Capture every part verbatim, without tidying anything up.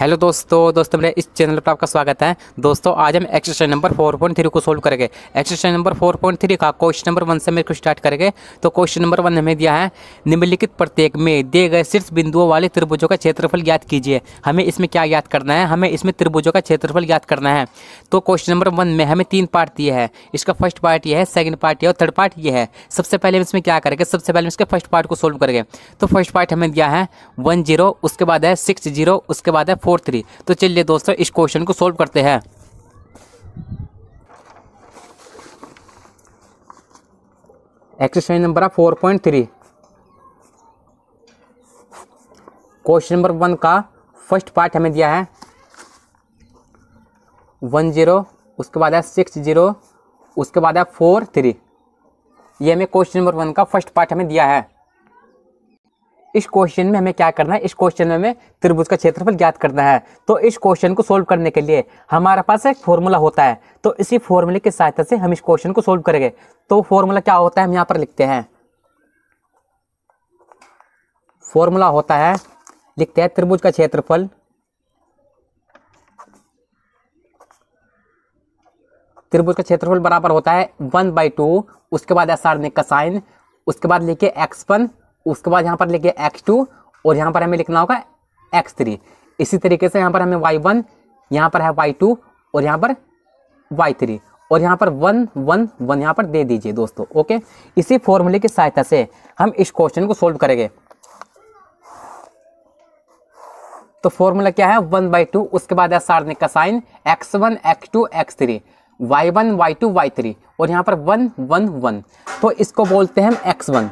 Hello दोस्तों दोस्तों मेरे इस चैनल पर आपका स्वागत है। दोस्तों आज हम exercise number four point three को सोल्व करेंगे। Exercise number four point three का क्वेश्चन नंबर वन से मेरे को स्टार्ट करेंगे। तो क्वेश्चन नंबर वन हमें दिया है, निम्नलिखित प्रत्येक में दिए गए शीर्ष बिंदुओं वाले त्रिभुजों का क्षेत्रफल ज्ञात कीजिए। हमें इसमें क्या ज्ञात करना है? हमें इसमें त्रिभुजों का क्षेत्रफल ज्ञात करना है। तो क्वेश्चन नंबर वन में हमें तीन पार्ट दिए हैं। इसका फर्स्ट पार्ट यह है, सेकेंड पार्ट यह है और थर्ड पार्ट यह है। सबसे पहले हम इसमें क्या करेंगे? सबसे पहले इसके फर्स्ट पार्ट को सोल्व करेंगे। तो फर्स्ट पार्ट हमें दिया है वन जीरो, उसके बाद है सिक्स जीरो, उसके बाद है फोर थ्री। तो चलिए दोस्तों इस क्वेश्चन को सोल्व करते हैं। Exercise number four point three, question number one का फर्स्ट पार्ट हमें दिया है वन जीरो, उसके बाद है सिक्स जीरो, उसके बाद है फोर थ्री। ये हमें क्वेश्चन नंबर वन का फर्स्ट पार्ट हमें दिया है। इस क्वेश्चन में हमें क्या करना है? इस क्वेश्चन में हमें त्रिभुज का क्षेत्रफल ज्ञात करना है। तो इस क्वेश्चन को सोल्व करने के लिए हमारे पास एक फॉर्मूला होता है। तो इसी फॉर्मूले की सहायता से हम इस क्वेश्चन को सोल्व करेंगे। तो फॉर्मूला क्या होता है? हम यहाँ पर लिखते हैं, फॉर्मूला होता है, लिखते हैं त्रिभुज का क्षेत्रफल, त्रिभुज का क्षेत्रफल बराबर होता है वन बाई टू, उसके बाद सार्वजनिक का साइन, उसके बाद लिखे एक्स वन, उसके बाद यहाँ पर लिखिए एक्स टू, और यहाँ पर हमें लिखना होगा एक्स थ्री। इसी तरीके से यहाँ पर हमें वाई वन, यहाँ पर है वाई टू और यहाँ पर वाई थ्री, और यहाँ पर वन वन वन यहाँ पर दे दीजिए दोस्तों। ओके, इसी फॉर्मूले की सहायता से हम इस क्वेश्चन को सोल्व करेंगे। तो फॉर्मूला क्या है? वन बाई टू, उसके बाद है सार्वजनिक का sign, x one, x two, x three, y one, y two, y three, और यहाँ पर वन वन वन। तो इसको बोलते हैं हम एक्स वन,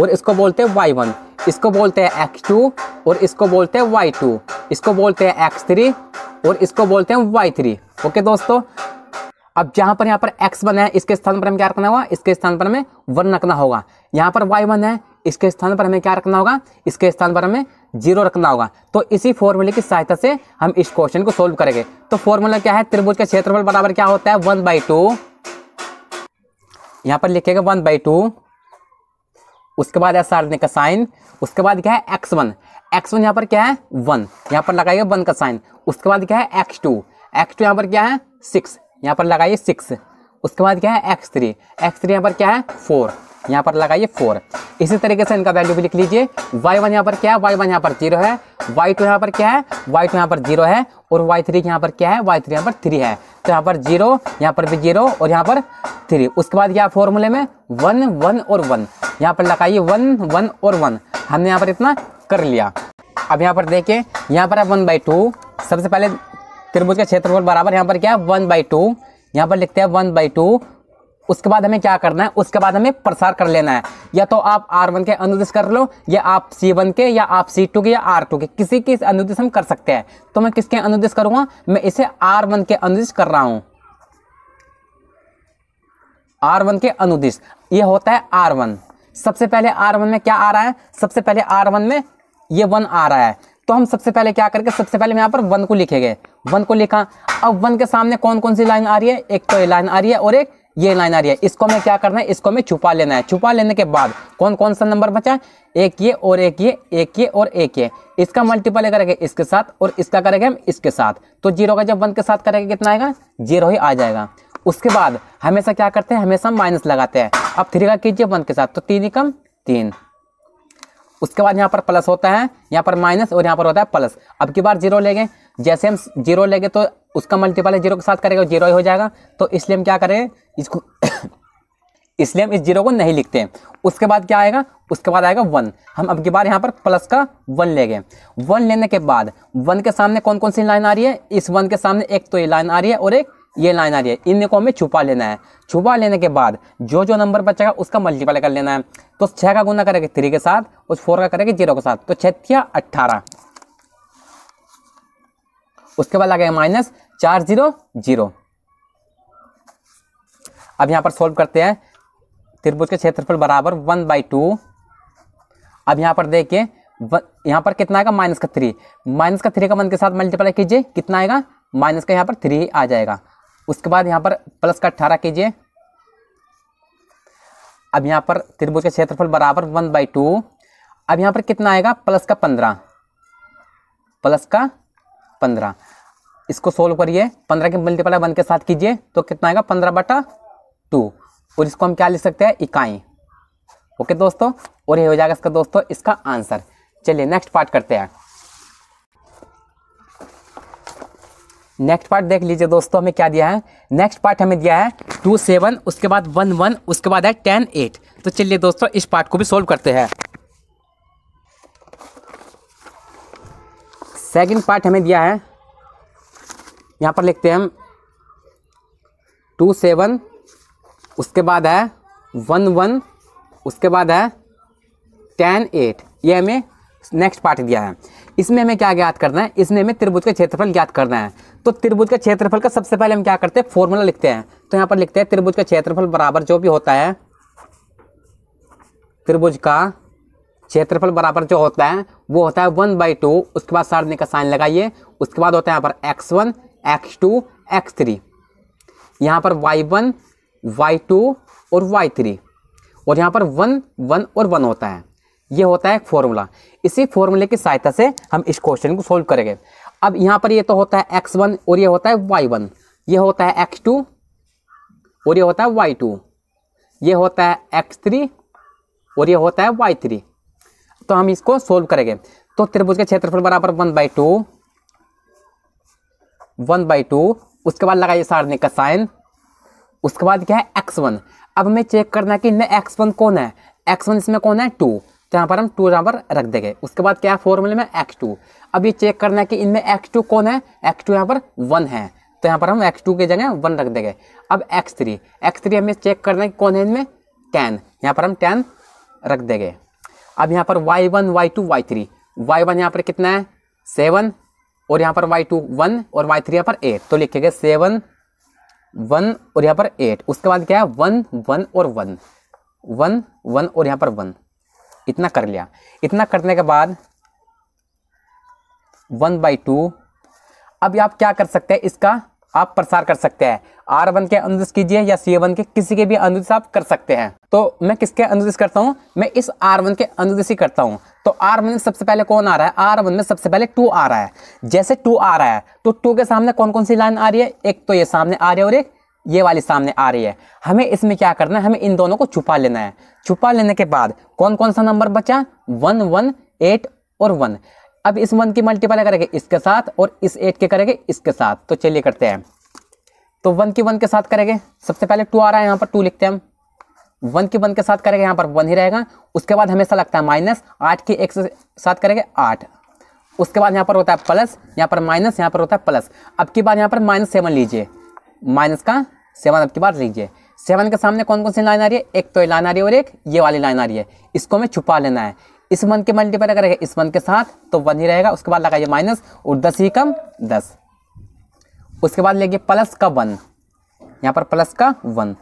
और इसको बोलते हैं वाई वन, इसको बोलते हैं एक्स टू, और इसको बोलते हैं वाई टू, इसको बोलते हैं एक्स थ्री, और इसको बोलते हैं वाई थ्री। ओके दोस्तों, अब जहाँ पर यहाँ पर एक्स वन है, इसके स्थान पर हमें क्या रखना होगा? इसके स्थान पर हमें वन रखना होगा। यहाँ पर वाई वन है, इसके स्थान पर हमें क्या रखना होगा? इसके स्थान पर हमें जीरो रखना होगा। तो इसी फॉर्मूले की सहायता से हम इस क्वेश्चन को सोल्व करेंगे। तो फॉर्मूला क्या है? त्रिभुज का क्षेत्रफल बराबर क्या होता है? वन बाई टू, यहाँ पर लिखेगा वन बाई टू, उसके बाद है सार्वजनिक का साइन, उसके बाद क्या है एक्स वन, एक्स वन यहाँ पर क्या है वन, यहाँ पर लगाइए वन का साइन, उसके बाद क्या है एक्स टू, एक्स टू यहाँ पर क्या है सिक्स, यहाँ पर लगाइए सिक्स, उसके बाद क्या है एक्स थ्री, एक्स थ्री यहाँ पर क्या है फोर, यहाँ पर लगाइए फोर। इसी तरीके से इनका वैल्यू भी लिख लीजिए। वाई वन यहाँ पर क्या है? वाई वन यहाँ पर जीरो है, वाई टू यहाँ पर क्या है? वाई टू यहाँ पर जीरो है, और वाई थ्री यहाँ पर क्या है? वाई थ्री यहाँ पर थ्री है। तो यहाँ पर जीरो, यहाँ पर भी जीरो, और यहाँ पर थ्री। उसके बाद क्या फॉर्मूले में वन वन और वन, यहाँ पर लगाइए वन वन और वन। हमने यहाँ पर इतना कर लिया। अब यहाँ पर देखिए, यहाँ पर है वन बाई टू। सबसे पहले त्रिभुज का क्षेत्रफल बराबर यहाँ पर क्या है? वन बाई टू, यहाँ पर लिखते हैं वन बाई टू। उसके बाद हमें क्या करना है? उसके बाद हमें प्रसार कर लेना है। या तो आप आर वन के अनुदिश कर लो, या आप सी वन के, या आप सी टू के, या आर टू के, किसी के अनुदिश हम कर सकते हैं। तो मैं किसके अनुदिश करूंगा? मैं इसे आर वन के अनुदिश कर रहा हूं, आर वन के अनुदिश। ये होता है आर वन। सबसे पहले आर वन में क्या आ रहा है? सबसे पहले आर वन में ये वन आ रहा है। तो हम सबसे पहले क्या करके सबसे पहले यहाँ पर वन को लिखेंगे। वन को लिखा। अब वन के सामने कौन कौन सी लाइन आ रही है? एक तो ये लाइन आ रही है और एक ये लाइन आ रही है। इसको हमें क्या करना है? इसको हमें छुपा लेना है। छुपा लेने के बाद कौन कौन सा नंबर बचा? एक ये और एक ये, एक ये और एक ये। इसका मल्टीप्लाई करेंगे इसके साथ, और इसका करेंगे हम इसके साथ। तो जीरो का जब वन के साथ करेंगे कितना आएगा? जीरो ही आ जाएगा। उसके बाद हमेशा क्या करते हैं? हमेशा माइनस लगाते हैं। अब थ्री का कीजिए वन के साथ, तो तीन ही कम तीन। उसके बाद यहाँ पर प्लस होता है, यहाँ पर माइनस, और यहाँ पर होता है प्लस। अब की बार जीरो लेंगे। जैसे हम जीरो लेंगे तो उसका मल्टीप्लाई जीरो के साथ करेगा, जीरो ही हो जाएगा। तो इसलिए हम क्या करेंगे? इसको इसलिए हम इस जीरो को नहीं लिखते हैं। उसके बाद क्या आएगा? उसके बाद आएगा वन। हम अब की बार यहाँ पर प्लस का वन लेंगे। वन लेने के बाद वन के सामने कौन कौन सी लाइन आ रही है? इस वन के सामने एक तो ये लाइन आ रही है और एक ये लाइन आ रही है। इन्हीं को हमें छुपा लेना है। छुपा लेने के बाद जो जो नंबर बचेगा उसका मल्टीप्लाई कर लेना है। तो छः का गुना करेंगे थ्री के साथ, और फोर का करेंगे जीरो के साथ, तो छतिया अट्ठारह। उसके बाद लगेगा माइनस, चार जीरो जीरो। अब यहाँ पर सोल्व करते हैं। त्रिभुज के क्षेत्रफल बराबर वन बाई टू। अब यहाँ पर देखिए, यहाँ पर कितना आएगा? माइनस का थ्री, माइनस का थ्री का वन के साथ मल्टीप्लाई कीजिए, कितना आएगा? माइनस का यहाँ पर थ्री आ जाएगा। उसके बाद यहाँ पर प्लस का अट्ठारह कीजिए। अब यहाँ पर त्रिभुज का क्षेत्रफल बराबर वन बाई टू। अब यहाँ पर कितना आएगा? प्लस का पंद्रह, प्लस का पंद्रह। इसको सोल्व करिए, पंद्रह के मल्टीप्लाई वन के साथ कीजिए तो कितना आएगा, पंद्रह बटा टू। और इसको हम क्या लिख सकते हैं, इकाई। ओके दोस्तों, और ये हो जाएगा इसका दोस्तों इसका आंसर। चलिए नेक्स्ट पार्ट करते हैं। नेक्स्ट पार्ट देख लीजिए दोस्तों, हमें क्या दिया है। नेक्स्ट पार्ट हमें दिया है टू सेवन, उसके बाद वन वन, उसके बाद है टेन एट। तो चलिए दोस्तों इस पार्ट को भी सोल्व करते हैं। सेकंड पार्ट हमें दिया है, यहाँ पर लिखते हैं हम टू सेवन, उसके बाद है वन वन, उसके बाद है टेन एट। ये हमें नेक्स्ट पार्ट दिया है। इसमें हमें क्या ज्ञात करना है, इसमें हमें त्रिभुज का क्षेत्रफल ज्ञात करना है। तो त्रिभुज का क्षेत्रफल का सबसे पहले हम क्या करते हैं, फॉर्मूला लिखते हैं। तो यहाँ पर लिखते हैं त्रिभुज का क्षेत्रफल बराबर जो भी होता है, त्रिभुज का क्षेत्रफल बराबर जो होता है वो होता है वन बाई टू, उसके बाद सारणी का साइन लगाइए, उसके बाद होता है यहाँ पर x one, x two, x three, यहाँ पर वाई वन, वाई टू और वाई थ्री, और यहाँ पर वन वन और वन होता है। ये होता है एक फॉर्मूला। इसी फॉर्मूले की सहायता से हम इस क्वेश्चन को सोल्व करेंगे। अब यहाँ पर ये तो होता है एक्स वन और ये होता है वाई वन, ये होता है एक्स टू और ये होता है वाई टू, ये होता है एक्स थ्री और ये होता है वाई थ्री। तो हम इसको सोल्व करेंगे। तो त्रिभुज का क्षेत्रफल बराबर one by two, one by two, उसके बाद लगाइए सारणी का साइन, उसके बाद क्या है एक्स वन। अब हमें चेक करना है कि इनमें एक्स वन कौन है, एक्स वन इसमें कौन है, टू। तो यहाँ पर हम टू यहाँ पर रख देंगे। उसके बाद क्या है फॉर्मूले में, एक्स टू। अब ये चेक करना है कि इनमें एक्स टू कौन है, एक्स टू यहाँ पर वन है, तो यहाँ पर हम एक्स टू की जगह वन रख देंगे। अब एक्स थ्री, एक्स थ्री हमें चेक करना है कि कौन है इनमें, टेन, यहाँ पर हम टेन रख देंगे। अब यहाँ पर y one, y two, y three, y one यहाँ पर कितना है सेवन, और यहाँ पर वाई टू वन और वाई थ्री यहाँ पर एट। तो लिखेंगे सेवन वन और यहाँ पर एट, उसके बाद क्या है वन वन और वन, वन वन और यहाँ पर वन। इतना कर लिया। इतना करने के बाद वन बाई टू। अब आप क्या कर सकते हैं, इसका आप प्रसार कर सकते हैं, आर वन के अनुदेश कीजिए या सी वन के, किसी के भी अनुदेश आप कर सकते हैं। तो मैं किसके अनुदेश करता हूँ, मैं इस आर वन के अनुदेश ही करता हूँ। तो आर वन में सबसे पहले कौन आ रहा है, आर वन में सबसे पहले टू आ रहा है। जैसे टू आ रहा है तो टू के सामने कौन कौन सी लाइन आ रही है, एक तो ये सामने आ रही है और एक ये वाली सामने आ रही है। हमें इसमें क्या करना है, हमें इन दोनों को छुपा लेना है। छुपा लेने के बाद कौन कौन सा नंबर बचा, वन वन, एट और वन। अब इस वन की मल्टीप्लाई करेंगे इसके साथ और इस एट के करेंगे इसके साथ। तो चलिए करते हैं। तो वन की वन के साथ करेंगे, सबसे पहले टू आ रहा है, यहाँ पर टू लिखते हैं हम। वन की वन के साथ करेंगे, यहाँ पर वन ही रहेगा। उसके बाद हमेशा लगता है माइनस, आठ की एक के साथ करेंगे आठ, उसके बाद यहाँ पर होता है प्लस, यहाँ पर माइनस, यहाँ पर होता है प्लस। अब की बार यहाँ पर माइनस सेवन लीजिए, माइनस का सेवन अब की बार लीजिए। सेवन के सामने कौन कौन सी लाइन आ रही है, एक तो ये लाइन आ रही है और एक ये वाली लाइन आ रही है। इसको हमें छुपा लेना है। इस वन के मल्टीप्लाई करेगा इस वन के साथ तो वन ही रहेगा, उसके बाद लगाइए माइनस और दस ही कम दस, उसके बाद लेंगे प्लस का वन, यहाँ पर प्लस का वन,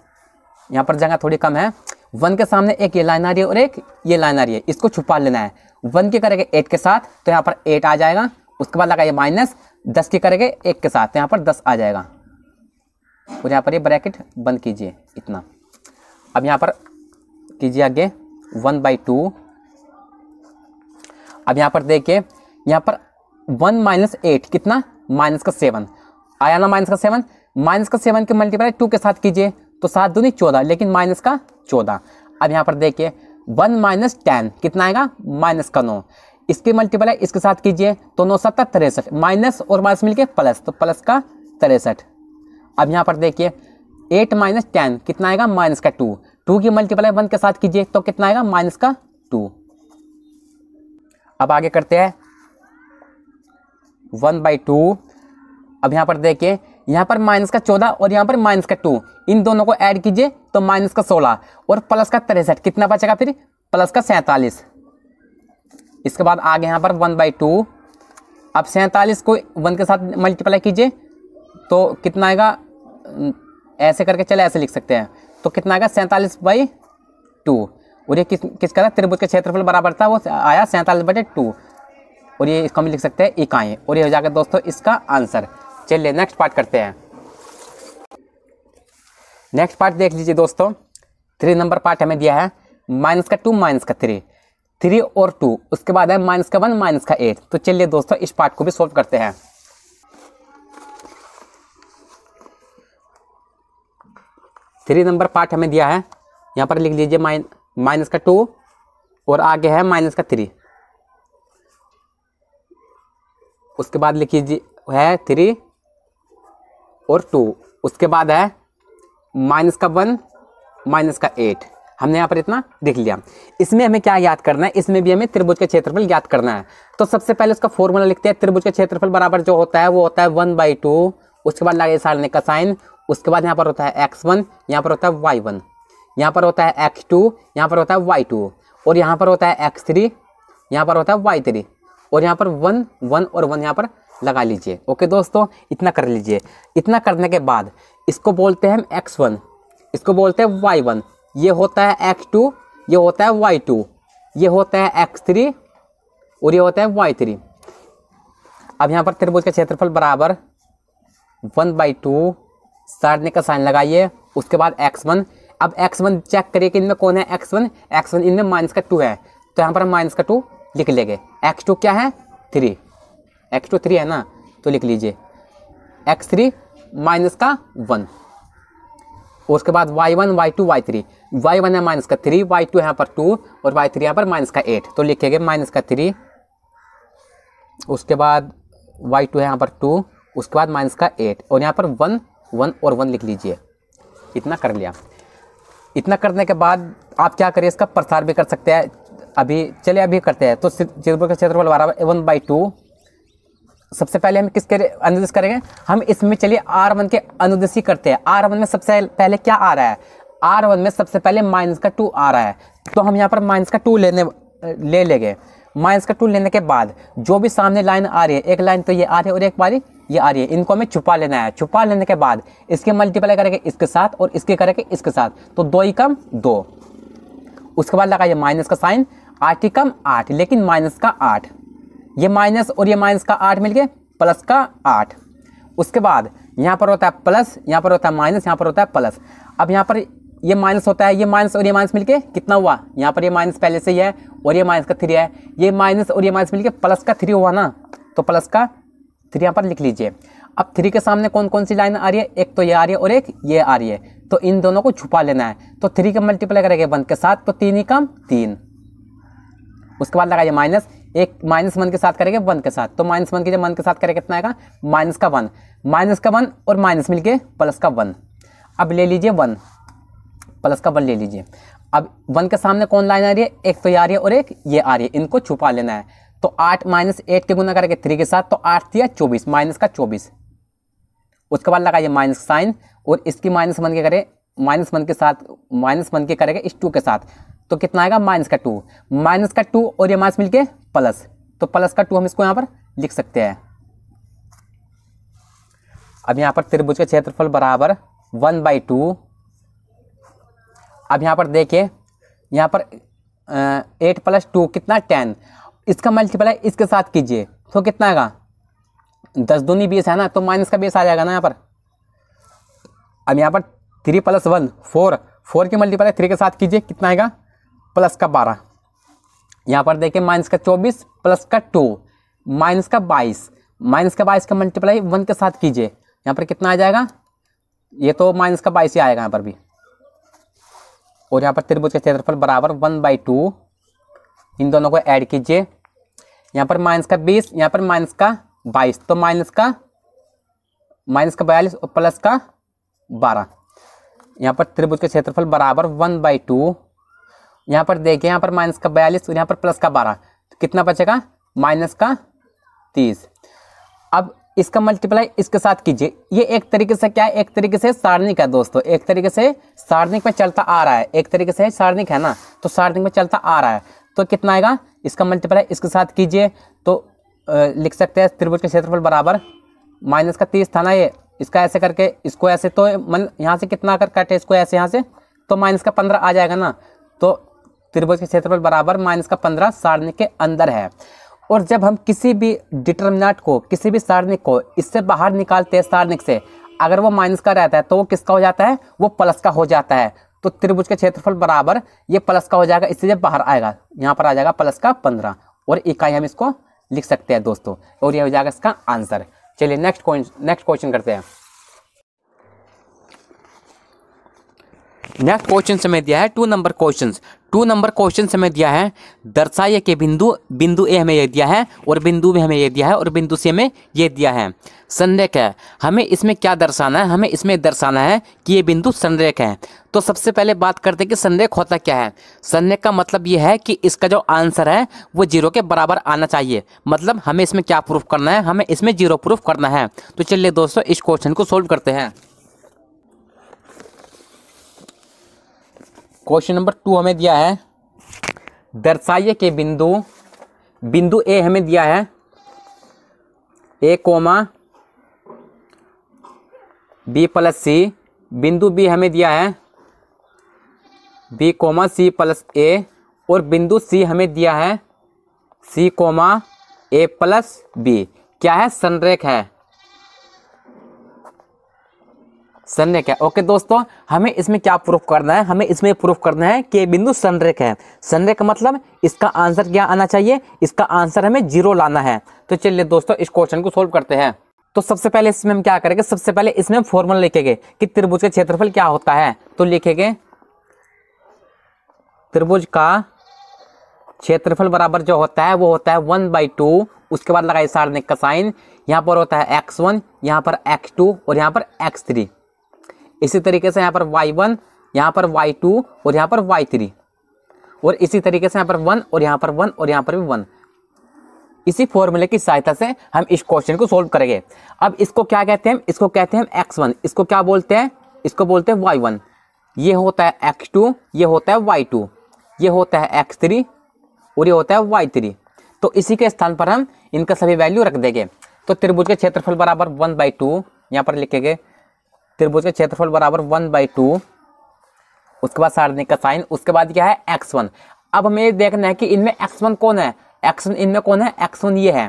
यहाँ पर जगह थोड़ी कम है। वन के सामने एक ये लाइन आ रही है और एक ये लाइन आ रही है, इसको छुपा लेना है। वन के करेंगे एट के साथ तो यहाँ पर एट आ जाएगा, उसके बाद लगाइए माइनस, दस के करेंगे एक के साथ तो यहाँ पर दस आ जाएगा, और यहाँ पर ये ब्रैकेट बंद कीजिए इतना। अब यहाँ पर कीजिए आगे वन बाई टू। अब यहाँ पर देखिए, यहाँ पर वन माइनस एट कितना, माइनस का सेवन आया ना, माइनस का सेवन, माइनस का सेवन के मल्टीप्लाई टू के साथ कीजिए तो सात दूनी चौदह, लेकिन माइनस का चौदह। अब यहाँ पर देखिए वन माइनस टेन कितना आएगा, माइनस का नौ, इसकी मल्टीप्लाई इसके साथ कीजिए तो नौ सत्तर तिरसठ, माइनस और माइनस मिलके प्लस, तो प्लस का तिरसठ। अब यहाँ पर देखिए एट माइनस टेन कितना आएगा, माइनस का टू, टू की मल्टीप्लाई वन के साथ कीजिए तो कितना आएगा, माइनस का टू। अब आगे करते हैं वन बाई टू। अब यहाँ पर देखिए, यहाँ पर माइनस का चौदह और यहाँ पर माइनस का टू, इन दोनों को ऐड कीजिए तो माइनस का सोलह और प्लस का तिरसठ कितना बचेगा, फिर प्लस का सैंतालीस। इसके बाद आगे यहाँ पर वन बाई टू। अब सैंतालीस को वन के साथ मल्टीप्लाई कीजिए तो कितना आएगा, ऐसे करके चले ऐसे लिख सकते हैं, तो कितना आएगा सैंतालीस बाई टू। और ये किस किसका था, त्रिभुज का क्षेत्रफल बराबर था, वो आया सैंतालीस बटे टू, और ये इसको हम लिख सकते हैं इकाई। और ये हो जाएगा दोस्तों इसका आंसर। चलिए नेक्स्ट पार्ट करते हैं। नेक्स्ट पार्ट देख लीजिए दोस्तों, थ्री नंबर पार्ट हमें दिया है, माइनस का टू, माइनस का थ्री, थ्री और टू, उसके बाद है माइनस का वन, माइनस का एट। तो चलिए दोस्तों इस पार्ट को भी सोल्व करते हैं। थ्री नंबर पार्ट हमें दिया है, यहाँ पर लिख लीजिए माइन माइनस का टू और आगे है माइनस का थ्री, उसके बाद लिख लीजिए है थ्री और टू, उसके बाद है माइनस का वन माइनस का एट। हमने यहाँ पर इतना लिख लिया। इसमें हमें क्या याद करना है, इसमें भी हमें त्रिभुज का क्षेत्रफल याद करना है। तो सबसे पहले उसका फॉर्मूला लिखते हैं। त्रिभुज का क्षेत्रफल बराबर जो होता है वो होता है वन बाई टू, उसके बाद लगे सालने का साइन, उसके बाद यहाँ पर होता है एक्स वन, यहाँ पर होता है वाई वन, यहाँ पर होता है एक्स टू, यहाँ पर होता है वाई टू, और यहाँ पर होता है एक्स थ्री, यहाँ पर होता है वाई थ्री, और यहाँ पर वन वन और वन यहाँ पर लगा लीजिए। ओके दोस्तों, इतना कर लीजिए। इतना करने के बाद इसको बोलते हैं हम एक्स वन, इसको बोलते हैं वाई वन, ये होता है एक्स टू, ये होता है वाई टू, ये होता है एक्स थ्री और ये होता है वाई थ्री। अब यहाँ पर त्रिभुज का क्षेत्रफल बराबर वन बाई टू, सारने का साइन लगाइए, उसके बाद एक्स वन। अब एक्स वन चेक करिए कि इनमें कौन है, एक्स वन एक्स वन इनमें माइनस का टू है, तो यहाँ पर हम माइनस का टू लिख लेंगे। एक्स टू क्या है, थ्री, एक्स टू थ्री है ना, तो लिख लीजिए एक्स थ्री माइनस का वन, उसके बाद y one y two y three. Y one है माइनस का थ्री, वाई टू यहाँ पर टू और वाई थ्री यहाँ पर माइनस का एट, तो लिखेंगे माइनस का थ्री, उसके बाद वाई टू है यहाँ पर टू, उसके बाद माइनस का एट और यहाँ पर वन वन और वन लिख लीजिए। इतना कर लिया। इतना करने के बाद आप क्या करिए, इसका प्रसार भी कर सकते हैं। अभी चलिए अभी करते हैं। तो त्रिभुज का क्षेत्रफल बराबर वन बाई टू, सबसे पहले हम किसके अनुदेश करेंगे, हम इसमें चलिए आर वन के अनुदेशी करते हैं। आर वन में सबसे पहले क्या आ रहा है, आर वन में सबसे पहले माइनस का टू आ रहा है, तो हम यहाँ पर माइनस का टू लेने ले लेंगे। माइनस का टू लेने के बाद जो भी सामने लाइन आ रही है, एक लाइन तो ये आ रही है और एक बारी ये आ रही है, इनको हमें छुपा लेना है। छुपा लेने के बाद इसके मल्टीप्लाई करेंगे इसके साथ और इसके करेंगे इसके साथ, तो दो ही कम दो, उसके बाद लगाइए माइनस का साइन, आठ ही कम आठ, लेकिन माइनस का आठ, ये माइनस और ये माइनस का आठ मिलके प्लस का आठ। उसके बाद यहाँ पर होता है प्लस, यहाँ पर होता है माइनस, यहाँ पर होता है प्लस। अब यहाँ पर ये माइनस होता है, ये माइनस और ये माइनस मिलके कितना हुआ, यहाँ पर ये माइनस पहले से ही है और ये माइनस का थ्री है, ये माइनस और ये माइनस मिलके प्लस का थ्री हुआ ना, तो प्लस का थ्री यहाँ पर लिख लीजिए। अब थ्री के सामने कौन कौन सी लाइन आ रही है, एक तो ये आ रही है और एक ये आ रही है, तो इन दोनों को छुपा लेना है। तो थ्री का मल्टीप्लाई करेंगे वन के साथ, तो तीन ही कम तीन, उसके बाद लगाइए माइनस, एक माइनस वन के साथ करेंगे वन के साथ, तो माइनस वन के जब वन के साथ करेंगे कितना आएगा, माइनस का वन, माइनस का वन और माइनस मिलके प्लस का वन। अब ले लीजिए वन, प्लस का वन ले लीजिए। अब वन के सामने कौन लाइन आ रही है, एक तो ये आ रही है और एक ये आ रही है, इनको छुपा लेना है। तो आठ माइनस एट के गुना करेंगे थ्री के साथ, तो आठ दिया चौबीस, माइनस का चौबीस, उसके बाद लगाइए माइनस साइन और इसकी माइनस वन के करें माइनस वन के साथ, माइनस वन के करेंगे इस टू के साथ, तो कितना आएगा माइनस का टू, माइनस का टू और ये माइनस मिलके प्लस, तो प्लस का टू हम इसको यहाँ पर लिख सकते हैं। अब यहाँ पर त्रिभुज का क्षेत्रफल बराबर वन बाई टू। अब यहाँ पर देखिए, यहाँ पर एट प्लस टू कितना टेन, इसका मल्टीप्लाई इसके साथ कीजिए, तो कितना आएगा, दस दूनी बीस है ना, तो माइनस का बीस आ जाएगा ना यहाँ पर। अब यहाँ पर three plus one four, four की मल्टीप्लाई थ्री के साथ कीजिए, कितना आएगा प्लस का बारह। यहाँ पर देखिए माइनस का चौबीस, प्लस का टू, माइनस का बाईस, माइनस का बाईस का मल्टीप्लाई वन के साथ कीजिए, यहाँ पर कितना आ जाएगा, ये तो माइनस का बाईस ही आएगा यहाँ पर भी। और यहाँ पर त्रिभुज का क्षेत्रफल बराबर वन बाई टू, इन दोनों को ऐड कीजिए, यहाँ पर माइनस का बीस, यहाँ पर माइनस का बाईस, तो माइनस का माइनस का बयालीस और प्लस का बारह। यहाँ पर त्रिभुज का क्षेत्रफल बराबर वन बाई टू, यहाँ पर देखिए यहाँ पर माइनस का बयालीस और यहाँ पर प्लस का बारह, तो कितना बचेगा माइनस का तीस। अब इसका मल्टीप्लाई इसके साथ कीजिए, ये एक तरीके से क्या है, एक तरीके से सारणिक है दोस्तों, एक तरीके से सारणिक में चलता आ रहा है, एक तरीके से सारणिक है ना, तो सारणिक में चलता आ रहा है, तो कितना आएगा इसका मल्टीप्लाई इसके साथ कीजिए, तो आ, लिख सकते हैं त्रिभुज का क्षेत्रफल बराबर माइनस का तीस था ना ये, इसका ऐसे करके इसको ऐसे, तो मन यहाँ से कितना कर काटे इसको ऐसे यहाँ से, तो माइनस का पंद्रह आ जाएगा ना, तो त्रिभुज के क्षेत्रफल बराबर माइनस का पंद्रह सारणी के अंदर है। और जब हम किसी भी डिटर्मिनेंट को, किसी भी सारणिक को इससे बाहर निकालते हैं सारणिक से, अगर वो माइनस का रहता है तो वो किसका हो जाता है, वो प्लस का हो जाता है। तो त्रिभुज के क्षेत्रफल बराबर ये प्लस का हो जाएगा, इससे जब बाहर आएगा यहाँ पर आ जाएगा प्लस का पंद्रह और इकाई हम इसको लिख सकते हैं दोस्तों, और यह हो जाएगा इसका आंसर। चलिए नेक्स्ट नेक्स्ट क्वेश्चन करते हैं। नेक्स्ट क्वेश्चन समय दिया है two number question two number question समय दिया है दर्शाइए कि बिंदु बिंदु ए हमें यह दिया है और बिंदु बी हमें यह दिया है और बिंदु सी हमें यह दिया है। संरेख है, हमें इसमें क्या दर्शाना है? हमें इसमें दर्शाना है कि ये बिंदु संरेख है। तो सबसे पहले बात करते हैं कि संरेख होता क्या है। संरेख का मतलब ये है कि इसका जो आंसर है वो जीरो के बराबर आना चाहिए। मतलब हमें इसमें क्या प्रूफ करना है? हमें इसमें जीरो प्रूफ करना है। तो चलिए दोस्तों इस क्वेश्चन को सोल्व करते हैं। क्वेश्चन नंबर टू हमें दिया है दर्शाइए कि बिंदु बिंदु ए हमें दिया है A comma B plus C, बिंदु बी हमें दिया है B comma C plus A और बिंदु सी हमें दिया है C comma A plus B. क्या है? संरेख है, संरेख है। ओके दोस्तों, हमें इसमें क्या प्रूफ करना है? हमें इसमें प्रूफ करना है कि बिंदु संरेख है। संरेख मतलब इसका आंसर क्या आना चाहिए? इसका आंसर हमें जीरो लाना है। तो चलिए दोस्तों इस क्वेश्चन को सोल्व करते हैं। तो सबसे पहले इसमें हम क्या करेंगे? सबसे पहले इसमें फॉर्मूला लिखेंगे कि त्रिभुज का क्षेत्रफल क्या होता है। तो लिखेंगे त्रिभुज का क्षेत्रफल बराबर जो होता है वो होता है वन बाई टू, उसके बाद लगाइए सार्वजनिक का साइन, यहाँ पर होता है एक्स वन, यहाँ पर एक्स टू और यहाँ पर एक्स थ्री। इसी तरीके से यहाँ पर वाई वन, यहाँ पर वाई टू और यहाँ पर वाई थ्री और इसी तरीके से यहाँ पर वन और यहाँ पर वन और यहाँ पर भी वन। इसी फॉर्मूले की सहायता से हम इस क्वेश्चन को सोल्व करेंगे। अब इसको क्या कहते हैं? इसको कहते हैं एक्स वन, इसको क्या बोलते हैं? इसको बोलते हैं वाई वन। ये होता है एक्स टू, ये होता है वाई टू, ये होता है एक्स थ्री और ये होता है वाई थ्री। तो इसी के स्थान पर हम इनका सभी वैल्यू रख देंगे। तो त्रिभुज के क्षेत्रफल बराबर वन बाई टू, यहाँ पर लिखेंगे त्रिभुज का क्षेत्रफल बराबर वन बाई टू, उसके बाद सार्वजनिक का साइन, उसके बाद क्या है एक्स वन। अब हमें ये देखना है कि इनमें एक्स वन कौन है, एक्स वन इनमें कौन है, एक्स वन ये है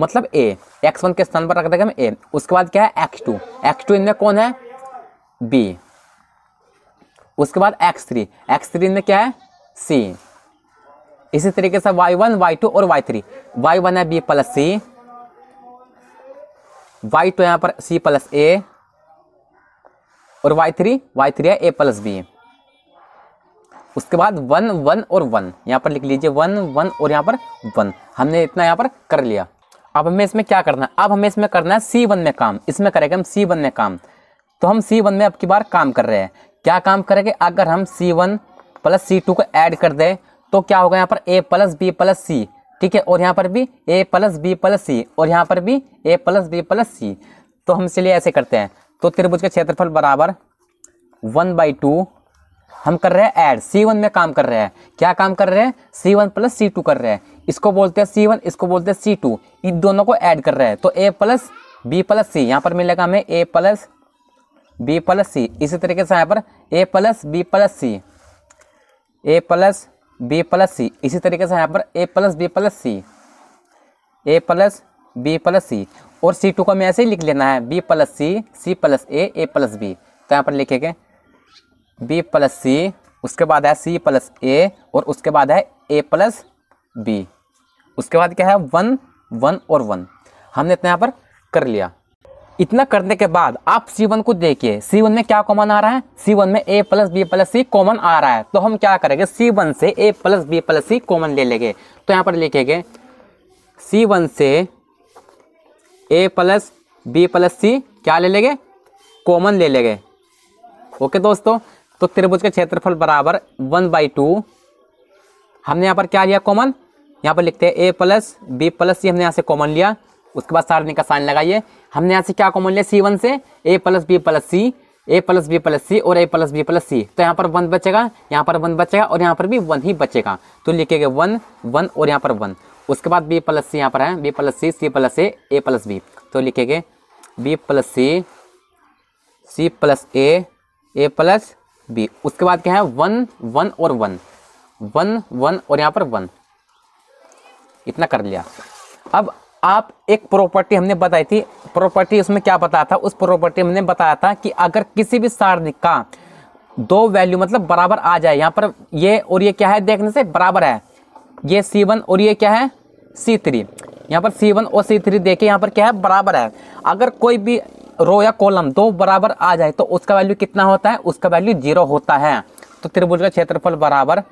मतलब a, एक्स वन के स्थान पर रख देंगे हम a। उसके बाद क्या है एक्स टू, एक्स टू इनमें कौन है b, उसके बाद एक्स थ्री, एक्स थ्री इनमें क्या है c। इसी तरीके से वाई वन, वाई टू और वाई थ्री, वाई वन है b plus C, y two यहाँ पर c प्लस a और वाई थ्री, वाई थ्री है a प्लस बी। उसके बाद वन वन और वन, यहाँ पर लिख लीजिए वन वन और यहाँ पर वन। हमने इतना यहाँ पर कर लिया। अब हमें इसमें क्या करना है? अब हमें इसमें करना है सी वन में काम। इसमें करेंगे हम सी वन में काम। तो हम सी वन में अब की बार काम कर रहे हैं। क्या काम करेंगे? अगर हम C one plus C two को ऐड कर दें तो क्या होगा? यहाँ पर a plus B plus C, ठीक है, और यहाँ पर भी a plus B plus C और यहाँ पर भी a plus B plus C. तो हम इसलिए ऐसे करते हैं। तो त्रिभुज का क्षेत्रफल बराबर वन बाई टू हम कर रहे हैं ऐड, सी वन में काम कर रहे हैं। क्या काम कर रहे हैं? C one plus C two कर रहे हैं। इसको बोलते हैं सी वन, इसको बोलते हैं सी टू, इन दोनों को ऐड कर रहे हैं। तो a plus B plus C, यहाँ पर मिलेगा हमें a plus B plus C. इसी तरीके से यहाँ पर a plus B plus C, a plus B plus C, इसी तरीके से यहाँ पर a plus B plus C, a plus B plus C और सी टू को हमें ऐसे ही लिख लेना है b plus C, C plus A, A plus B. तो यहाँ पर लिखेंगे b प्लस सी, उसके बाद है c प्लस ए और उसके बाद है a प्लस बी, उसके बाद क्या है वन वन और वन। हमने इतना यहाँ पर कर लिया। इतना करने के बाद आप सी वन को देखिए, सी वन में क्या कॉमन आ रहा है? सी वन में a plus B plus C common आ रहा है। तो हम क्या करेंगे? सी वन से a plus B plus C common ले लेंगे। तो यहाँ पर लिखेंगे सी वन से A plus B plus C क्या ले लेंगे? कॉमन ले लेंगे। ओके दोस्तों, तो त्रिभुज का क्षेत्रफल बराबर वन बाई टू, हमने यहाँ पर क्या लिया? कॉमन। यहाँ पर लिखते हैं A plus B plus C, हमने यहाँ से कॉमन लिया। उसके बाद सार्वजनिक का साइन लगाइए। हमने यहाँ से क्या कॉमन लिया? सी वन से A plus B plus C, A plus B plus C और A plus B plus C. तो यहाँ पर वन बचेगा, यहाँ पर वन बचेगा और यहाँ पर भी वन ही बचेगा। तो लिखेंगे वन वन और यहाँ पर वन। उसके बाद b प्लस सी यहाँ पर है, b plus C, C plus A, A plus B. तो लिखेंगे b plus C, C plus A, A plus B. उसके बाद क्या है? वन वन और वन, वन वन और यहाँ पर वन। इतना कर लिया। अब आप एक प्रॉपर्टी हमने बताई थी, प्रॉपर्टी उसमें क्या बताया था? उस प्रॉपर्टी हमने बताया था कि अगर किसी भी सारणिक का दो वैल्यू मतलब बराबर आ जाए, यहाँ पर ये और ये क्या है देखने से बराबर है, ये सी वन और ये क्या है सी थ्री, यहाँ पर सी वन और सी थ्री देखिए यहाँ पर क्या है बराबर है। अगर कोई भी रो या कॉलम दो बराबर आ जाए तो उसका वैल्यू कितना होता है? उसका वैल्यू जीरो होता है। तो त्रिभुज का क्षेत्रफल बराबर,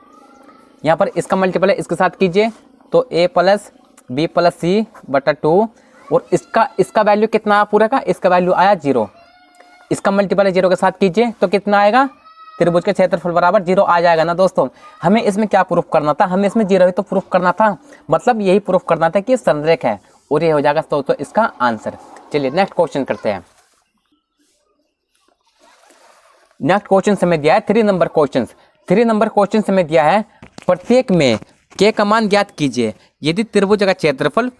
यहाँ पर इसका मल्टीपल है इसके साथ कीजिए तो A plus B plus C बटा टू, और इसका इसका वैल्यू कितना आया पूरा का, इसका वैल्यू आया जीरो, इसका मल्टीपल है जीरो के साथ कीजिए तो कितना आएगा, त्रिभुज का क्षेत्रफल बराबर जीरो आ जाएगा ना दोस्तों। हमें इसमें क्या प्रूफ करना था, हमें इसमें जीरो ही तो प्रूफ करना था, मतलब यही प्रूफ करना था कि संरेख है, और ये हो जाएगा दोस्तों इसका आंसर। चलिए नेक्स्ट क्वेश्चन करते हैं। नेक्स्ट क्वेश्चन हमें दिया है three number question. Three number question हमें दिया है प्रत्येक में के का मान ज्ञात कीजिए, यदि त्रिभुज का क्षेत्रफल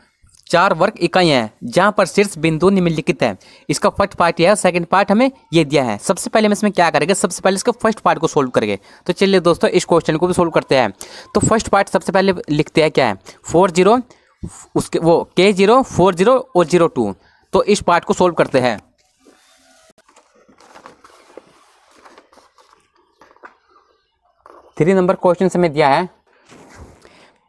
चार वर्ग इकाइयां हैं जहां पर शीर्ष बिंदु निम्नलिखित है। इसका फर्स्ट पार्ट यह है, सेकंड पार्ट हमें ये दिया है। सबसे पहले हम इसमें क्या करेंगे, सबसे पहले इसका फर्स्ट पार्ट को सोल्व करेंगे। तो चलिए दोस्तों इस क्वेश्चन को भी सोल्व करते हैं। तो फर्स्ट पार्ट सबसे पहले लिखते हैं क्या है, फोर जीरो उसके वो के जीरो फोर जीरो और जीरो टू। तो इस पार्ट को सोल्व करते हैं। थ्री नंबर क्वेश्चन हमें दिया है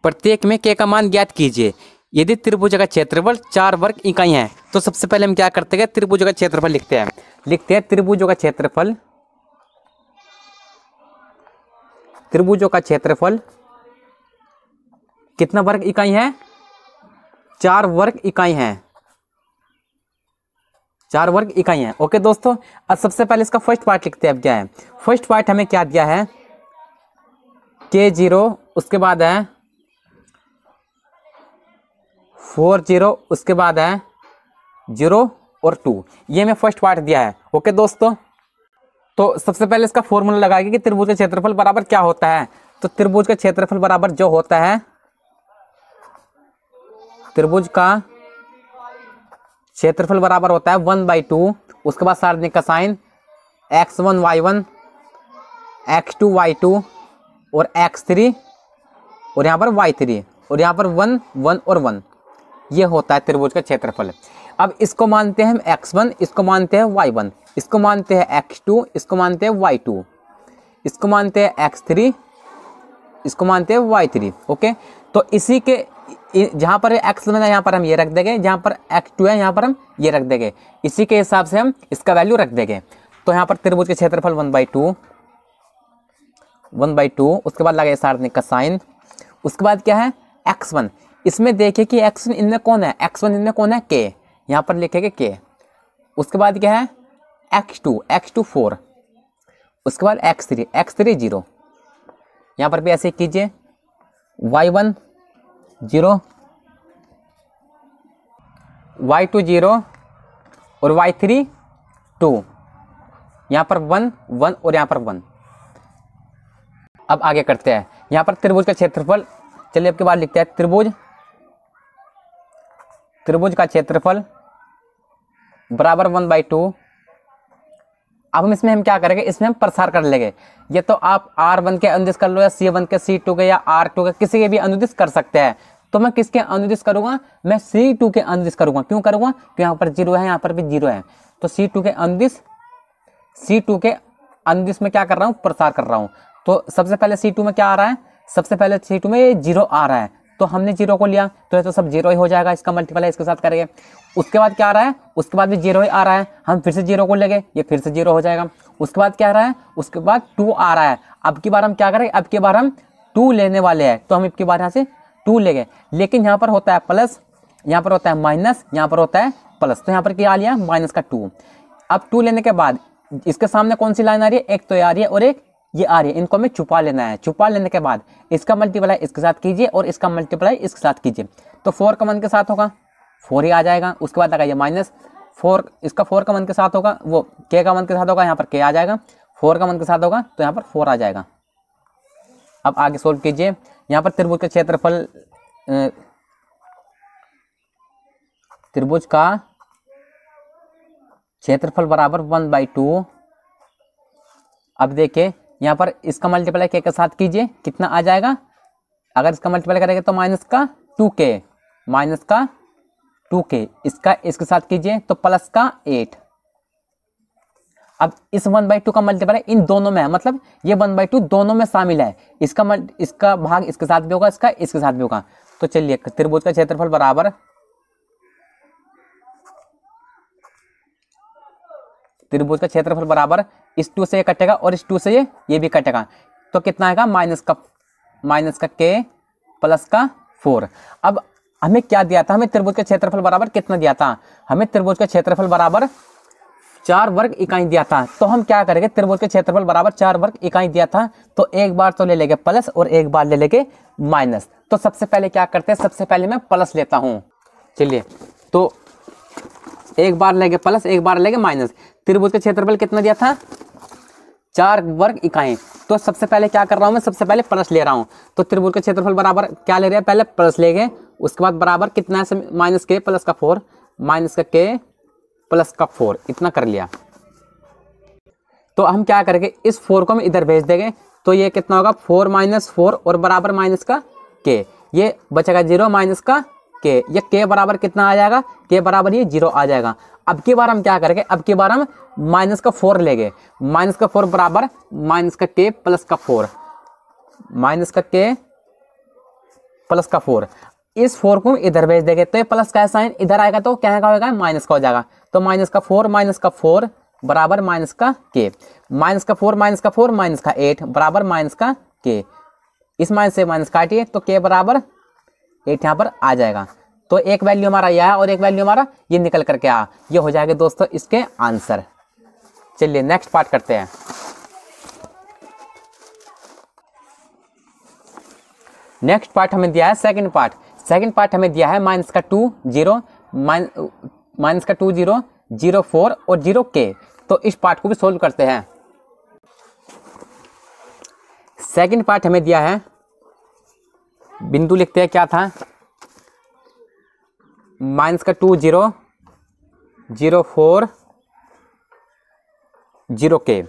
प्रत्येक में के का मान ज्ञात कीजिए, यदि त्रिभुज का क्षेत्रफल चार वर्ग इकाइयां हैं। तो सबसे पहले हम क्या करते हैं, त्रिभुज का क्षेत्रफल लिखते हैं। लिखते हैं त्रिभुजों का क्षेत्रफल, त्रिभुजों का क्षेत्रफल कितना वर्ग इकाई है, चार वर्ग इकाई है, चार वर्ग इकाई है। ओके दोस्तों, अब सबसे पहले इसका फर्स्ट पार्ट लिखते हैं। अब क्या है, फर्स्ट पार्ट हमें क्या दिया है, के जीरो उसके बाद है फोर जीरो उसके बाद है जीरो और टू, ये हमें फर्स्ट पार्ट दिया है। ओके दोस्तों, तो सबसे पहले इसका फॉर्मूला लगाएंगे कि त्रिभुज का क्षेत्रफल बराबर क्या होता है। तो त्रिभुज का क्षेत्रफल बराबर जो होता है, त्रिभुज का क्षेत्रफल बराबर होता है वन बाई टू, उसके बाद सार्वजनिक का sign x one y one x two y two और एक्स थ्री और यहाँ पर वाई थ्री और यहाँ पर वन वन और वन, ये होता है त्रिभुज का क्षेत्रफल। अब इसको मानते हैं हम एक्स वन, इसको मानते हैं वाई वन, इसको मानते हैं एक्स टू, इसको मानते हैं वाई टू, इसको मानते हैं एक्स थ्री, इसको मानते हैं वाई थ्री। ओके, तो इसी के जहाँ पर एक्स वन है यहाँ पर हम ये रख देंगे, जहाँ पर एक्स टू है यहाँ पर हम ये रख देंगे, इसी के हिसाब से हम इसका वैल्यू रख देंगे। तो यहाँ पर त्रिभुज का क्षेत्रफल one by two one by two उसके बाद लगे सार्वजनिक का साइन, उसके बाद क्या है एक्स वन। इसमें देखिए कि एक्स वन इनमें कौन है, एक्स वन इनमें कौन है के, यहाँ पर लिखेंगे के, उसके बाद क्या है x two x two four उसके बाद x three x three zero, यहाँ पर भी ऐसे कीजिए y one zero y two zero और वाई थ्री टू, यहाँ पर वन वन और यहाँ पर वन। अब आगे करते हैं, यहाँ पर त्रिभुज का क्षेत्रफल, चलिए अब के बाद लिखते हैं त्रिभुज त्रिभुज का क्षेत्रफल बराबर वन बाई टू। अब हम इसमें हम क्या करेंगे, इसमें हम प्रसार कर लेंगे। ये तो आप आर वन के अनुदिश कर लो या सी वन के सी टू के या आर टू के किसी के भी अनुदिश कर सकते हैं। तो मैं किसके अनुदिश करूँगा, मैं सी टू के अनुदिश करूँगा। क्यों करूँगा, क्योंकि यहाँ पर जीरो है यहाँ पर भी जीरो है। तो सी टू के अनुदिश सी टू के अनुदिश में क्या कर रहा हूँ, प्रसार कर रहा हूँ। तो सबसे पहले सी टू में क्या आ रहा है, सबसे पहले सी टू में ये जीरो आ रहा है, तो हमने जीरो को लिया तो ये तो सब जीरो ही हो जाएगा, इसका मल्टीपल है इसके साथ करेंगे। उसके बाद क्या आ रहा है, उसके बाद भी जीरो ही आ रहा है, हम फिर से जीरो को लेंगे ये फिर से जीरो हो जाएगा। उसके बाद क्या आ रहा है, उसके बाद टू आ रहा है। अब की बार हम क्या करेंगे, अब की बार हम टू लेने वाले हैं, तो हम अब की बार यहाँ से टू लेंगे। लेकिन यहाँ पर होता है प्लस, यहाँ पर होता है माइनस, यहाँ पर होता है प्लस, तो यहाँ पर क्या आ लिया माइनस का टू। अब टू लेने के बाद इसके सामने कौन सी लाइन आ रही है, एक तो आ रही है और एक ये आ रही है, इनको हमें छुपा लेना है। छुपा लेने के बाद इसका मल्टीप्लाई इसके साथ कीजिए और इसका मल्टीप्लाई इसके साथ कीजिए। तो फोर का वन के साथ होगा फोर ही आ जाएगा, उसके बाद लगाइए माइनस फोर, इसका फोर का वन के साथ होगा, वो के का वन के साथ होगा यहाँ पर के आ जाएगा, फोर का वन के साथ होगा तो यहाँ पर फोर आ जाएगा। अब आगे सोल्व कीजिए, यहाँ पर त्रिभुज का क्षेत्रफल त्रिभुज का क्षेत्रफल बराबर वन बाई टू। अब देखिए यहाँ पर इसका मल्टीप्लाई के के साथ कीजिए, कितना आ जाएगा, अगर इसका मल्टीप्लाई करेंगे तो माइनस का टू के माइनस का टू के, इसका इसके साथ कीजिए तो प्लस का एट। अब इस वन बाई टू का मल्टीप्लाई इन दोनों में है, मतलब ये वन बाई टू दोनों में शामिल है, इसका मल्ट इसका भाग इसके साथ भी होगा, इसका इसके साथ भी होगा। तो चलिए त्रिभुज का क्षेत्रफल बराबर त्रिभुज का क्षेत्रफल बराबर इस टू से ये कटेगा और इस टू से ये ये भी कटेगा, तो कितना आएगा माइनस का माइनस का के प्लस का फोर। अब हमें क्या दिया था, हमें त्रिभुज का क्षेत्रफल बराबर कितना दिया था, हमें त्रिभुज का क्षेत्रफल बराबर चार वर्ग इकाई दिया था। तो हम क्या करेंगे, त्रिभुज के क्षेत्रफल बराबर चार वर्ग इकाई दिया था तो एक बार तो ले लेंगे प्लस और एक बार ले लेंगे माइनस। तो सबसे पहले क्या करते हैं, सबसे पहले मैं प्लस लेता हूँ। चलिए तो एक बार लेंगे प्लस एक बार लेंगे माइनस। त्रिभुज का क्षेत्रफल कितना दिया था, चार वर्ग इकाई। तो सबसे पहले क्या कर रहा हूँ मैं, सबसे पहले प्लस ले रहा हूँ। तो त्रिभुज का क्षेत्रफल बराबर क्या ले रहे हैं, पहले प्लस ले गए, उसके बाद बराबर कितना है माइनस के प्लस का फोर, माइनस का के प्लस का फोर, इतना कर लिया। तो हम क्या करेंगे, इस फोर को हम इधर भेज देंगे तो ये कितना होगा फोर माइनस फोर और बराबर माइनस का के, ये बचेगा जीरो माइनस का के, ये के बराबर कितना आ जाएगा, के बराबर ये जीरो आ जाएगा। अब की बार हम क्या करेंगे, अब की बार हम माइनस का फोर लेंगे, माइनस का फोर बराबर माइनस का के प्लस का फोर, माइनस का के प्लस का फोर। इस फोर को इधर भेज देंगे तो ये प्लस का साइन इधर आएगा तो क्या होगा माइनस का हो जाएगा। तो माइनस का फोर माइनस का फोर बराबर माइनस का के, माइनस का फोर माइनस का फोर माइनस का एट बराबर माइनस का के, इस माइनस से माइनस काटिए तो के बराबर एट यहाँ पर आ जाएगा। तो एक वैल्यू हमारा यह है और एक वैल्यू हमारा ये निकल करके आ, ये हो जाएगा दोस्तों इसके आंसर। चलिए नेक्स्ट पार्ट करते हैं। नेक्स्ट पार्ट हमें दिया है सेकेंड पार्ट। सेकेंड पार्ट हमें दिया है माइनस का टू जीरो माइनस का टू जीरो जीरो फोर और जीरो के। तो इस पार्ट को भी सोल्व करते हैं। सेकंड पार्ट हमें दिया है, बिंदु लिखते हैं क्या था, माइनस का two zero zero four zero K,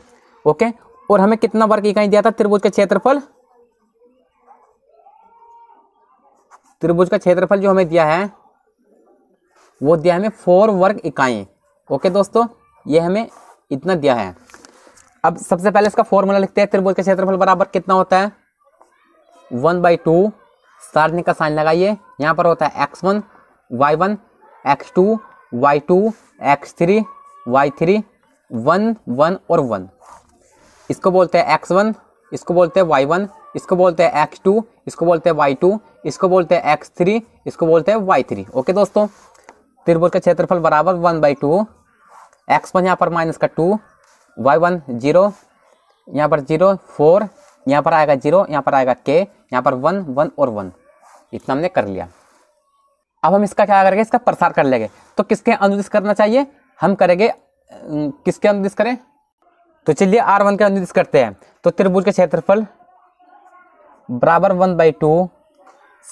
okay. और हमें कितना वर्ग इकाई दिया था, त्रिभुज का क्षेत्रफल, त्रिभुज का क्षेत्रफल जो हमें दिया है वो दिया हमें फोर वर्ग इकाई। ओके दोस्तों, ये हमें इतना दिया है। अब सबसे पहले इसका फॉर्मूला लिखते हैं, त्रिभुज का क्षेत्रफल बराबर कितना होता है, वन बाई टू, सारणिक का साइन लगाइए, यहाँ पर होता है x one y one x two y two x three y three one one और वन, इसको बोलते हैं एक्स वन, इसको बोलते हैं वाई वन, इसको बोलते हैं एक्स टू, इसको बोलते हैं वाई टू, इसको बोलते हैं एक्स थ्री, इसको बोलते हैं वाई थ्री। ओके दोस्तों, त्रिभुज का क्षेत्रफल बराबर one by two, x one यहाँ पर माइनस का टू, वाई वन जीरो यहाँ पर जीरो, फोर यहाँ पर आएगा जीरो, यहाँ पर आएगा के, यहाँ पर वन वन और वन। इतना हमने कर लिया। अब हम इसका क्या करेंगे, इसका प्रसार कर लेंगे। तो किसके अनुदिश करना चाहिए, हम करेंगे किसके अनुदिश करें, तो चलिए आर वन के अनुदिश करते हैं। तो त्रिभुज का क्षेत्रफल बराबर वन बाई टू,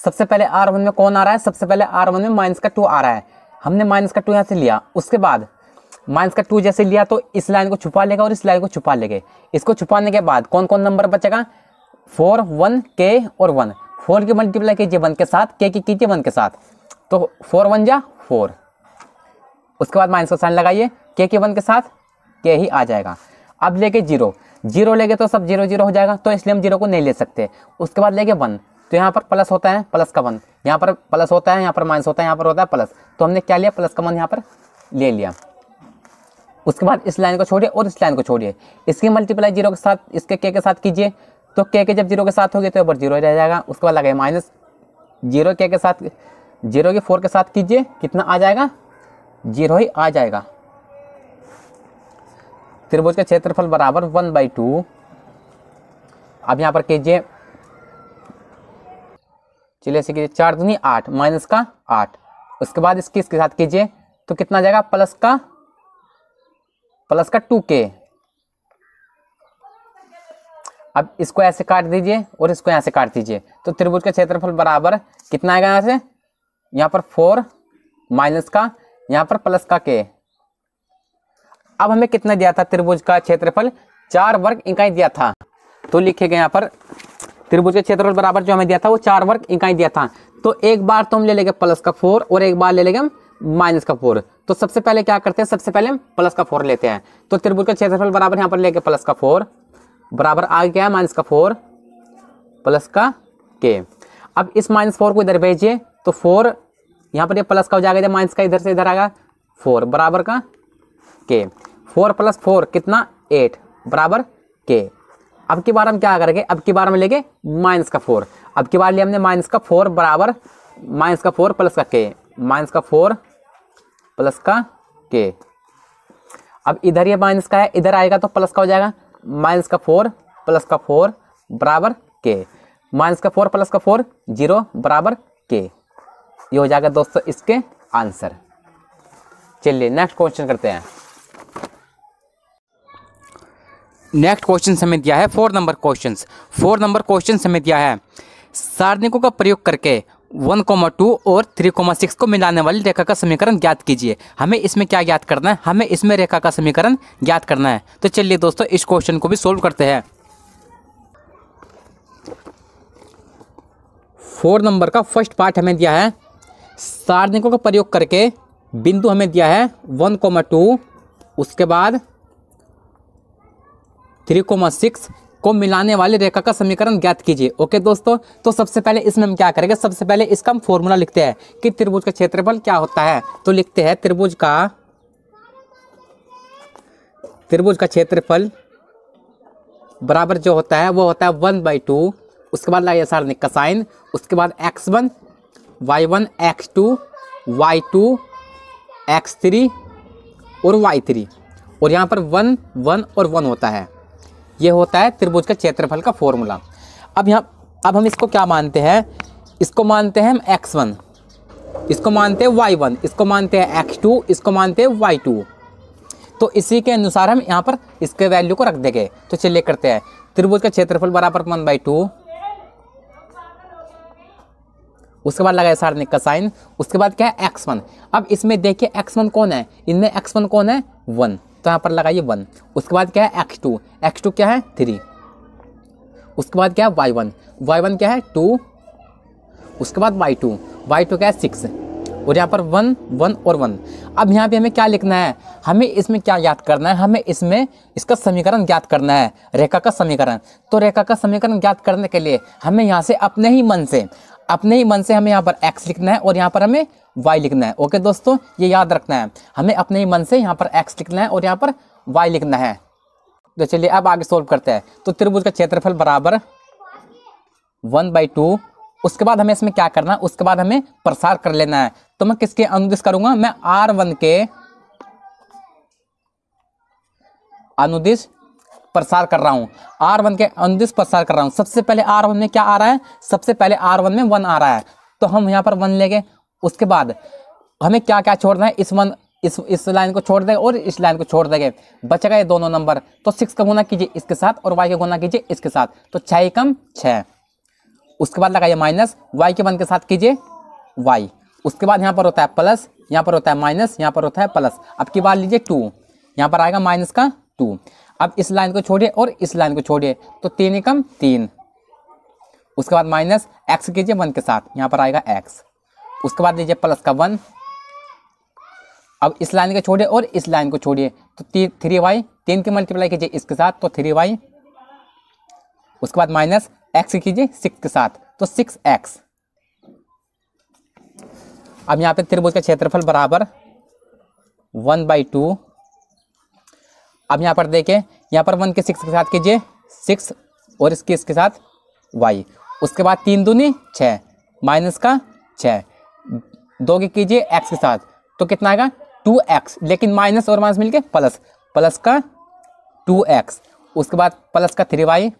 सबसे पहले आर वन में कौन आ रहा है, सबसे पहले आर वन में माइनस का टू आ रहा है, हमने माइनस का टू यहाँ से लिया, उसके बाद माइनस का टू जैसे लिया तो इस लाइन को छुपा लेगा और इस लाइन को छुपा लेंगे। इसको छुपाने के बाद कौन कौन नंबर बचेगा, फोर वन के और वन, फोर की मल्टीप्लाई कीजिए वन के साथ, के की कीजिए वन के साथ, तो फोर वन जा फोर, उसके बाद माइनस का साइन लगाइए, के के वन के साथ के ही आ जाएगा। अब लेके जीरो, जीरो लेके तो सब जीरो जीरो हो जाएगा तो इसलिए हम जीरो को नहीं ले सकते। उसके बाद लेके वन, तो यहाँ पर प्लस होता है प्लस का वन, यहाँ पर प्लस होता है, यहाँ पर माइनस होता है, यहाँ पर होता है प्लस, तो हमने क्या लिया प्लस का वन यहाँ पर ले लिया। उसके बाद इस लाइन को छोड़िए और इस लाइन को छोड़िए, इसकी मल्टीप्लाई जीरो के साथ इसके के के साथ कीजिए, तो के के जब जीरो के साथ होगी तो यहाँ पर जीरो रह जाएगा। उसके बाद लगाइए माइनस, जीरो के के साथ जीरो के फोर के साथ कीजिए, कितना आ जाएगा, जीरो ही आ जाएगा। त्रिभुज का क्षेत्रफल बराबर वन बाई टू, अब यहाँ पर कीजिए, चलिए से कीजिए चार दूनी आठ माइनस का आठ, उसके बाद इसकी इसके साथ कीजिए तो कितना आ जाएगा प्लस का प्लस का टू के। अब इसको ऐसे काट दीजिए और इसको यहाँ से काट दीजिए तो त्रिभुज का क्षेत्रफल बराबर कितना आएगा, यहाँ से यहाँ पर फोर माइनस का यहाँ पर प्लस का के। अब हमें कितना दिया था, त्रिभुज का क्षेत्रफल चार वर्ग इकाई दिया था, तो लिखेगा यहाँ पर त्रिभुज के क्षेत्रफल बराबर जो हमें दिया था वो चार वर्ग इकाई दिया था। तो एक बार तो हम ले लेंगे प्लस का फोर और एक बार ले लेंगे हम माइनस का फोर। तो सबसे पहले क्या करते हैं, सबसे पहले हम प्लस का फोर लेते हैं। तो त्रिभुज का क्षेत्रफल बराबर यहाँ पर लेके प्लस का फोर बराबर आ गया माइनस का फोर प्लस का के। अब इस माइनस फोर को इधर भेजिए तो फोर यहाँ पर ये प्लस का हो जाएगा, जब माइनस का इधर से इधर आएगा फोर बराबर का के, फोर प्लस फोर कितना एट बराबर के। अब की बार हम क्या करेंगे, अब की बार हम लेंगे माइनस का फोर। अब की बार लिए हमने माइनस का फोर बराबर माइनस का फोर प्लस का के, माइनस का फोर प्लस का के। अब इधर ये माइनस का है, इधर आएगा तो प्लस का हो जाएगा, माइनस का फोर प्लस का फोर बराबर के, माइनस का फोर प्लस का फोर जीरो बराबर के। ये हो जाएगा दोस्तों इसके आंसर। चलिए नेक्स्ट क्वेश्चन करते हैं। नेक्स्ट क्वेश्चन हमें दिया है four number question. Four number question हमें दिया है सारणिकों का प्रयोग करके वन कोमा टू और थ्री कोमा सिक्स को मिलाने वाली रेखा का समीकरण ज्ञात कीजिए। हमें इसमें क्या ज्ञात करना है, हमें इसमें रेखा का समीकरण ज्ञात करना है। तो चलिए दोस्तों इस क्वेश्चन को भी सोल्व करते हैं। फोर नंबर का फर्स्ट पार्ट हमें दिया है सारणिकों का प्रयोग करके, बिंदु हमें दिया है वन कोमा टू, उसके बाद थ्री कोमा सिक्स को मिलाने वाली रेखा का समीकरण ज्ञात कीजिए। ओके दोस्तों, तो सबसे पहले इसमें हम क्या करेंगे, सबसे पहले इसका हम फॉर्मूला लिखते हैं कि त्रिभुज का क्षेत्रफल क्या होता है। तो लिखते हैं त्रिभुज का त्रिभुज का क्षेत्रफल बराबर जो होता है वो होता है वन बाई टू, उसके बाद लाइए सारणिक का साइन, उसके बाद x one y one x two y two x three और वाई थ्री, और यहाँ पर वन वन और वन होता है। ये होता है त्रिभुज का क्षेत्रफल का फॉर्मूला। अब यहाँ अब हम इसको क्या मानते हैं, इसको मानते हैं हम एक्स वन, इसको मानते हैं वाई वन, इसको मानते हैं एक्स टू, इसको मानते हैं वाई टू। तो इसी के अनुसार हम यहाँ पर इसके वैल्यू को रख देंगे। तो चलिए करते हैं, त्रिभुज का क्षेत्रफल बराबर वन बाई टू, उसके बाद लगाया सारणिक का साइन, उसके बाद क्या है एक्स वन। अब इसमें देखिए एक्स वन कौन है, इनमें एक्स वन कौन है, वन, तो यहाँ पर लगाइए वन। उसके बाद क्या है एक्स टू, एक्स टू क्या है थ्री, उसके बाद क्या है वाई वन, वाई वन क्या है टू, उसके बाद वाई टू, वाई टू क्या है सिक्स, और यहाँ पर वन वन और वन। अब यहाँ पे हमें क्या लिखना है, हमें इसमें क्या याद करना है, हमें इसमें इसका समीकरण ज्ञात करना है, रेखा का समीकरण। तो रेखा का समीकरण ज्ञात करने के लिए हमें यहाँ से अपने ही मन से अपने ही मन से हमें यहाँ पर x लिखना है और यहाँ पर हमें y लिखना है। ओके दोस्तों, ये याद रखना है, हमें अपने ही मन से यहाँ पर x लिखना है और यहाँ पर y लिखना है। तो चलिए अब आगे सोल्व करते हैं। तो त्रिभुज का क्षेत्रफल बराबर वन बाई टू, उसके बाद हमें इसमें क्या करना है, उसके बाद हमें प्रसार कर लेना है। तो मैं किसके अनुदिश करूंगा, मैं आर वन के अनुदिश प्रसार कर रहा हूँ, आर वन के अनुदिश प्रसार कर रहा हूँ। सबसे पहले आर वन में क्या आ रहा है, सबसे पहले आर वन में वन आ रहा है, तो हम यहाँ पर वन लेंगे। उसके बाद हमें क्या क्या छोड़ना है, इस वन इस इस लाइन को छोड़ देंगे और इस लाइन को छोड़ देंगे, बचेगा ये दोनों नंबर। तो सिक्स का गुना कीजिए इसके साथ और वाई का गुना कीजिए इसके साथ, तो छः कम छः। उसके बाद लगाइए माइनस, वाई के वन के साथ कीजिए वाई, उसके बाद यहाँ पर होता है प्लस, यहाँ पर होता है माइनस, यहाँ पर होता है प्लस। अब की बार लीजिए टू, यहाँ पर आएगा माइनस का टू। अब इस लाइन को छोड़िए और इस लाइन को छोड़िए, तो तीन एकम तीन। उसके बाद माइनस एक्स कीजिए वन के साथ, यहाँ पर आएगा एक्स, उसके बाद लीजिए प्लस का वन। अब इस लाइन को छोड़िए और इस लाइन को छोड़िए, तो तीन थ्री वाई, तीन की मल्टीप्लाई कीजिए इसके साथ तो थ्री वाई, उसके बाद माइनस एक्स कीजिए सिक्स के साथ तो सिक्स एक्स। अब यहाँ पे त्रिभुज का क्षेत्रफल बराबर वन बाई टू। अब यहाँ पर देखें, यहाँ पर वन के सिक्स के साथ कीजिए सिक्स और इसके इसके साथ वाई, उसके बाद तीन दूनी छः, माइनस का छः, दो के कीजिए एक्स के साथ तो कितना आएगा टू एक्स, लेकिन माइनस और माइनस मिलके प्लस, प्लस का टू एक्स, उसके बाद प्लस का थ्री वाई,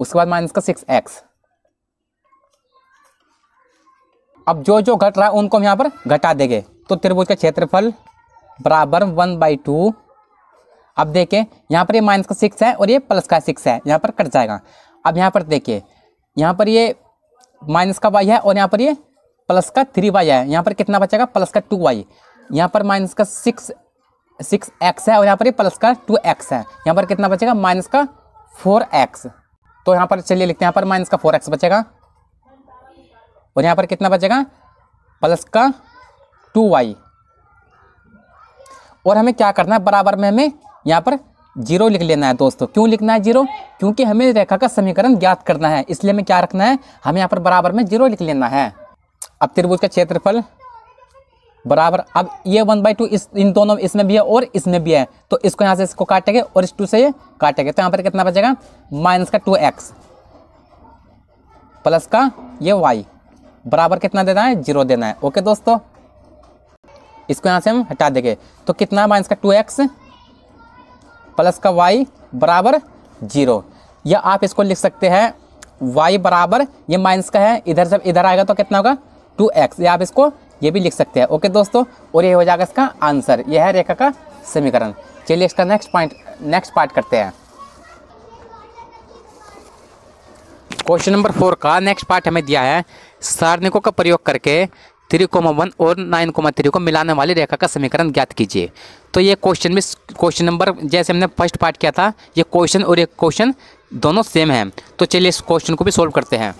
उसके बाद माइनस का सिक्स एक्स। अब जो जो घट रहा है उनको हम यहाँ पर घटा देंगे। तो त्रिभुज का क्षेत्रफल बराबर वन बाई टू। अब देखें यहाँ पर ये माइनस का सिक्स है और ये प्लस का सिक्स है, यहाँ पर कट जाएगा। अब यहाँ पर देखिए, यहाँ पर ये माइनस का वाई है और यहाँ पर ये प्लस का थ्री वाई है, यहाँ पर कितना बचेगा प्लस का टू वाई। यहाँ पर माइनस का सिक्स सिक्स एक्स है और यहाँ पर ये प्लस का टू एक्स है, यहाँ पर कितना बचेगा माइनस का फोर एक्स। तो यहाँ पर चलिए लिखते हैं, यहाँ पर माइनस का फोर एक्स बचेगा और यहाँ पर कितना बचेगा प्लस का टू वाई। और हमें क्या करना है, बराबर में हमें यहाँ पर जीरो लिख लेना है दोस्तों। क्यों लिखना है जीरो, क्योंकि हमें रेखा का समीकरण ज्ञात करना है, इसलिए हमें क्या रखना है, हमें यहाँ पर बराबर में जीरो लिख लेना है। अब त्रिभुज का क्षेत्रफल बराबर। अब ये वन बाई टू इस इन दोनों इसमें भी है और इसमें भी है, तो इसको यहाँ से इसको काटेंगे और इस टू से ये काटेंगे, तो यहाँ पर कितना बचेगा माइनस का टू एक्स प्लस का ये वाई बराबर कितना देना है जीरो देना है। ओके दोस्तों, इसको यहाँ से हम हटा देंगे तो कितना माइनस का टू एक्स प्लस का वाई बराबर जीरो, या आप इसको लिख सकते हैं वाई बराबर ये माइनस का है इधर जब इधर आएगा तो कितना होगा टू एक्स, या आप इसको ये भी लिख सकते हैं। ओके दोस्तों, और ये हो जाएगा इसका आंसर, यह है रेखा का समीकरण। चलिए इसका नेक्स्ट पॉइंट नेक्स्ट पार्ट करते हैं। क्वेश्चन नंबर फोर का नेक्स्ट पार्ट हमें दिया है सारणिकों का प्रयोग करके थ्री कोमा वन और नाइन कोमा थ्री को मिलाने वाली रेखा का समीकरण ज्ञात कीजिए। तो ये क्वेश्चन भी क्वेश्चन नंबर जैसे हमने फर्स्ट पार्ट किया था ये क्वेश्चन और ये क्वेश्चन दोनों सेम हैं, तो चलिए इस क्वेश्चन को भी सॉल्व करते हैं।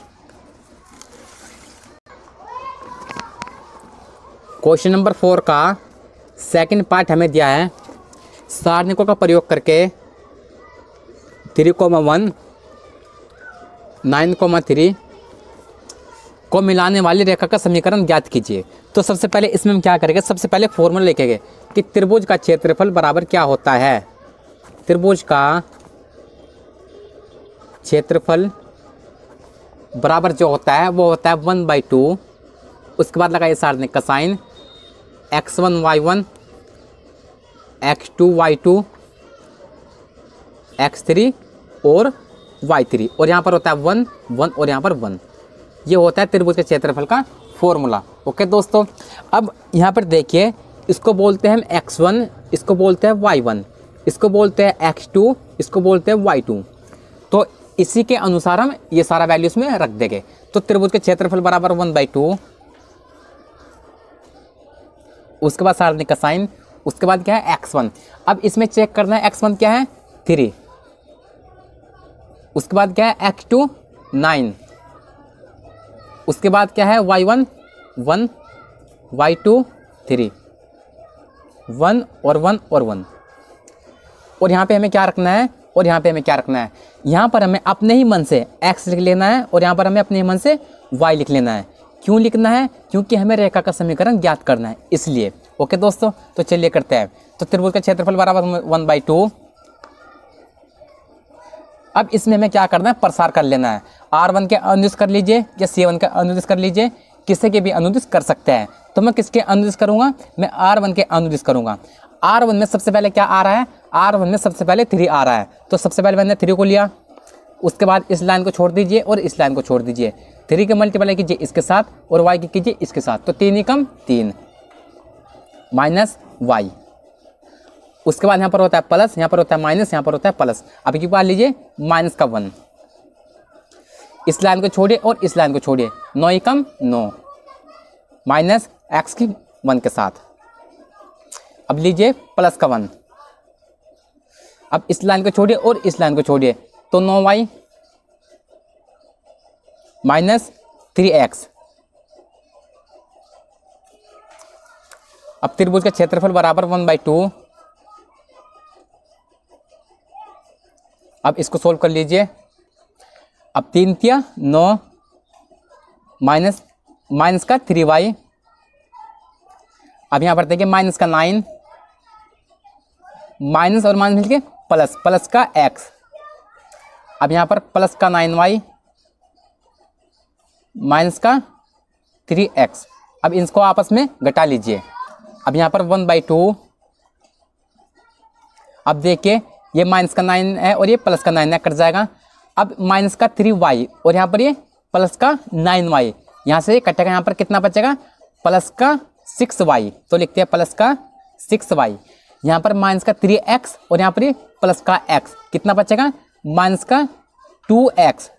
क्वेश्चन नंबर फोर का सेकंड पार्ट हमें दिया है सारणिकों का प्रयोग करके three comma one nine comma three को मिलाने वाली रेखा का समीकरण ज्ञात कीजिए। तो सबसे पहले इसमें हम क्या करेंगे, सबसे पहले फॉर्मूला लिखेंगे कि त्रिभुज का क्षेत्रफल बराबर क्या होता है, त्रिभुज का क्षेत्रफल बराबर जो होता है वो होता है वन बाई टू, उसके बाद लगाइए सारणिक का sign x one y one x two y two x three और वाई थ्री, और यहाँ पर होता है वन वन और यहाँ पर वन, ये होता है त्रिभुज के क्षेत्रफल का फॉर्मूला। ओके दोस्तों, अब यहाँ पर देखिए इसको बोलते हैं हम एक्स वन, इसको बोलते हैं वाई वन, इसको बोलते हैं एक्स टू, इसको बोलते हैं वाई टू, तो इसी के अनुसार हम ये सारा वैल्यू इसमें रख देंगे। तो त्रिभुज के क्षेत्रफल बराबर वन बाई टू, उसके बाद सारणिक का साइन, उसके बाद क्या है एक्स वन। अब इसमें चेक करना है एक्स वन क्या है थ्री, उसके बाद क्या है एक्स टू नाइन, उसके बाद क्या है y one one y two three one और वन और वन, और यहाँ पे हमें क्या रखना है और यहाँ पे हमें क्या रखना है, यहाँ पर हमें अपने ही मन से x लिख लेना है और यहाँ पर हमें अपने ही मन से y लिख लेना है। क्यों लिखना है, क्योंकि हमें रेखा का समीकरण ज्ञात करना है इसलिए। ओके दोस्तों, तो चलिए करते हैं। तो त्रिभुज का क्षेत्रफल बराबर वन बाई टू, अब इसमें हमें क्या करना है प्रसार कर लेना है, आर वन के अनुदिश कर लीजिए या सी वन के अनुदिश कर लीजिए, किसी के भी अनुदिश कर सकते हैं। तो मैं किसके अनुदिश करूँगा, मैं आर वन के अनुदिश करूँगा। आर वन में सबसे पहले क्या आ रहा है, आर वन में सबसे पहले थ्री आ रहा है, तो सबसे पहले मैंने थ्री को लिया, उसके बाद इस लाइन को छोड़ दीजिए और इस लाइन को छोड़ दीजिए, थ्री के मल्टीप्लाई कीजिए इसके साथ और वाई की कीजिए इसके साथ, तो तीन ही कम तीन माइनस वाई, उसके बाद यहाँ पर होता है प्लस, यहाँ पर होता है माइनस, यहाँ पर होता है प्लस। अब की बार लीजिए माइनस का वन, इस लाइन को छोड़िए और इस लाइन को छोड़िए, नौ ही कम नौ माइनस एक्स की वन के साथ। अब लीजिए प्लस का वन, अब इस लाइन को छोड़िए और इस लाइन को छोड़िए, तो नौ वाई माइनस थ्री एक्स। अब त्रिभुज का क्षेत्रफल बराबर वन बाई टू, अब इसको सोल्व कर लीजिए। अब तीन तिया नौ माइनस माइनस का थ्री वाई, अब यहाँ पर देखिए माइनस का नाइन, माइनस और माइनस मिलके प्लस, प्लस का एक्स, अब यहाँ पर प्लस का नाइन वाई माइनस का थ्री एक्स। अब इसको आपस में घटा लीजिए, अब यहाँ पर वन बाई टू, अब देखिए ये माइनस का नाइन है और ये प्लस का नाइन है कट जाएगा। अब माइनस का थ्री वाई और यहाँ पर ये प्लस का नाइन वाई, यहाँ से कटेगा, यहाँ पर कितना बचेगा प्लस का सिक्स वाई, तो लिखते हैं प्लस का सिक्स वाई, यहाँ पर माइनस का थ्री एक्स और यहाँ पर ये प्लस का एक्स, कितना बचेगा माइनस का टू एक्स,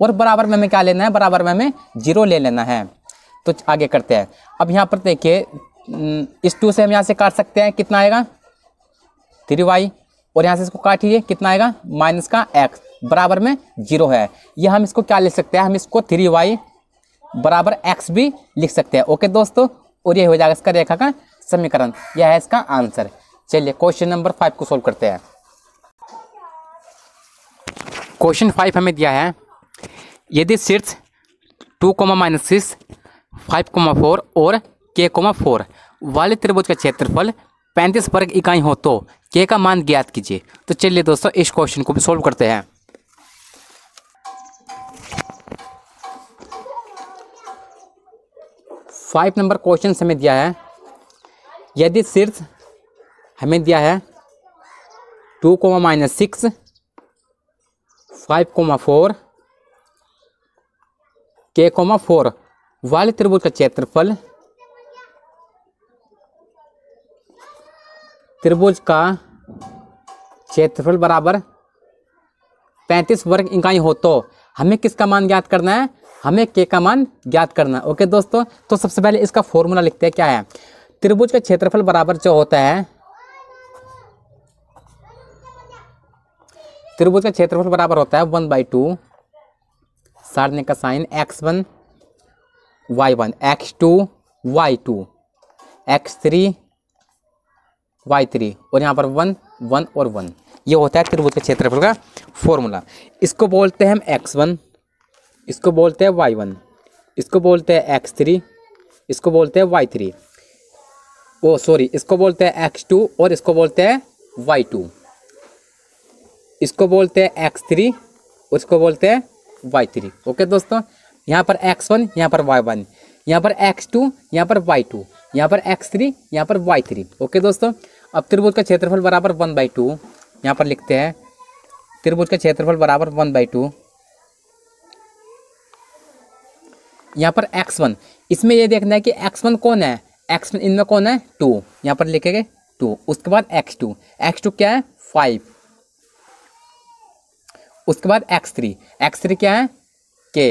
और बराबर में हमें क्या लेना है, बराबर में हमें जीरो ले लेना है। तो आगे करते हैं। अब यहाँ पर देखिए इस टू से हम यहाँ से काट सकते हैं, कितना आएगा थ्री वाई, और यहाँ से इसको काटिए कितना आएगा माइनस का एक्स बराबर में जीरो है। यह हम इसको क्या लिख सकते हैं, हम इसको थ्री वाई बराबर एक्स भी लिख सकते हैं। ओके दोस्तों, और ये हो जाएगा इसका रेखा का समीकरण, यह है इसका आंसर। चलिए क्वेश्चन नंबर फाइव को सोल्व करते हैं। क्वेश्चन फाइव हमें दिया है यदि शीर्ष two comma minus six five comma four और के कोमा फोर वाले त्रिभुज का क्षेत्रफल पैंतीस वर्ग इकाई हो तो के का मान ज्ञात कीजिए। तो चलिए दोस्तों इस क्वेश्चन को भी सॉल्व करते हैं। फाइव नंबर क्वेश्चन हमें दिया है, यदि शीर्ष हमें दिया है two comma minus six five comma four K comma four वाले त्रिभुज का क्षेत्रफल त्रिभुज का क्षेत्रफल बराबर पैंतीस वर्ग इकाई हो तो हमें किसका मान ज्ञात करना है, हमें के का मान ज्ञात करना है। ओके दोस्तों, तो सबसे पहले इसका फॉर्मूला लिखते हैं। क्या है, त्रिभुज का क्षेत्रफल बराबर जो होता है, त्रिभुज का क्षेत्रफल बराबर होता है वन बाई टू सारने का sign x one y one x two y two x three y three और यहाँ पर वन वन और वन। ये होता है त्रिभुज के क्षेत्रफल का फॉर्मूला। इसको बोलते हैं हम एक्स वन, इसको बोलते हैं वाई वन, इसको बोलते हैं एक्स थ्री, इसको बोलते हैं वाई थ्री, ओ सॉरी इसको बोलते हैं एक्स टू और इसको बोलते हैं वाई टू, इसको बोलते हैं एक्स थ्री और इसको बोलते हैं वाई थ्री। ओके दोस्तों, यहाँ पर एक्स वन, यहाँ पर वाई वन, यहाँ पर एक्स टू, यहाँ पर वाई टू, यहाँ पर एक्स थ्री, यहाँ पर वाई थ्री। ओके दोस्तों, अब त्रिभुज का क्षेत्रफल बराबर वन बाई टू, यहाँ पर लिखते हैं त्रिभुज का क्षेत्रफल बराबर वन बाई टू। यहाँ पर एक्स वन, इसमें यह देखना है कि एक्स वन कौन है, एक्स वन इनमें कौन है टू, यहाँ पर लिखेंगे टू, उसके बाद एक्स टू, एक्स टू क्या है फाइव, उसके बाद एक्स थ्री, एक्स थ्री क्या है के,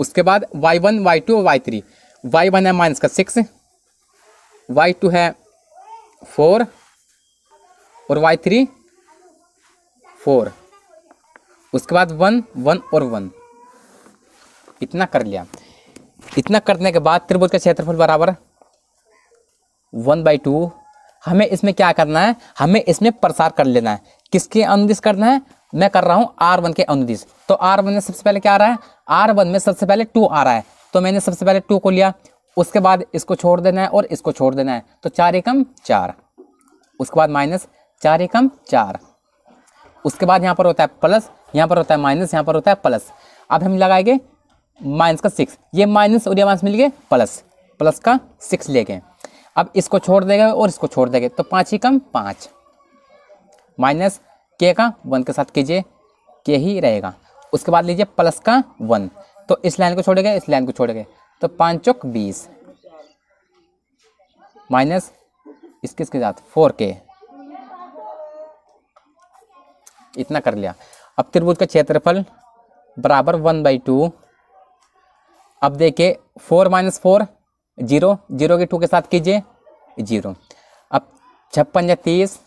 उसके बाद y one y two y three. Y one है माइनस का सिक्स, वाई टू है फोर और वाई थ्री फोर, उसके बाद वन वन और वन। इतना कर लिया, इतना करने के बाद त्रिभुज का क्षेत्रफल बराबर वन बाई टू। हमें इसमें क्या करना है, हमें इसमें प्रसार कर लेना है, किसके अनुदिश करना है, मैं कर रहा हूँ आर वन के अनुदिश। तो आर वन में सबसे पहले क्या आ रहा है, आर वन में सबसे पहले टू आ रहा है, तो मैंने सबसे पहले टू को लिया, उसके बाद इसको छोड़ देना है और इसको छोड़ देना है, तो चार एकम चार, उसके बाद माइनस चार एकम चार, उसके बाद यहाँ पर होता है प्लस, यहाँ पर होता है माइनस, यहाँ पर होता है प्लस। अब हम लगाएंगे माइनस का सिक्स, ये माइनस और ये माइनस मिल गए प्लस, प्लस का सिक्स ले गए। अब इसको छोड़ देंगे और इसको छोड़ देंगे, तो पाँच एकम पाँच, माइनस के का वन के साथ कीजिए के ही रहेगा, उसके बाद लीजिए प्लस का वन, तो इस लाइन को छोड़ेगा, इस लाइन को छोड़ेगा, तो पाँच चौक बीस, माइनस इसके इसके साथ फोर के। इतना कर लिया। अब त्रिभुज का क्षेत्रफल बराबर वन बाई टू। अब देखिए four minus four zero, zero के टू के साथ कीजिए जीरो। अब छप्पन या तीस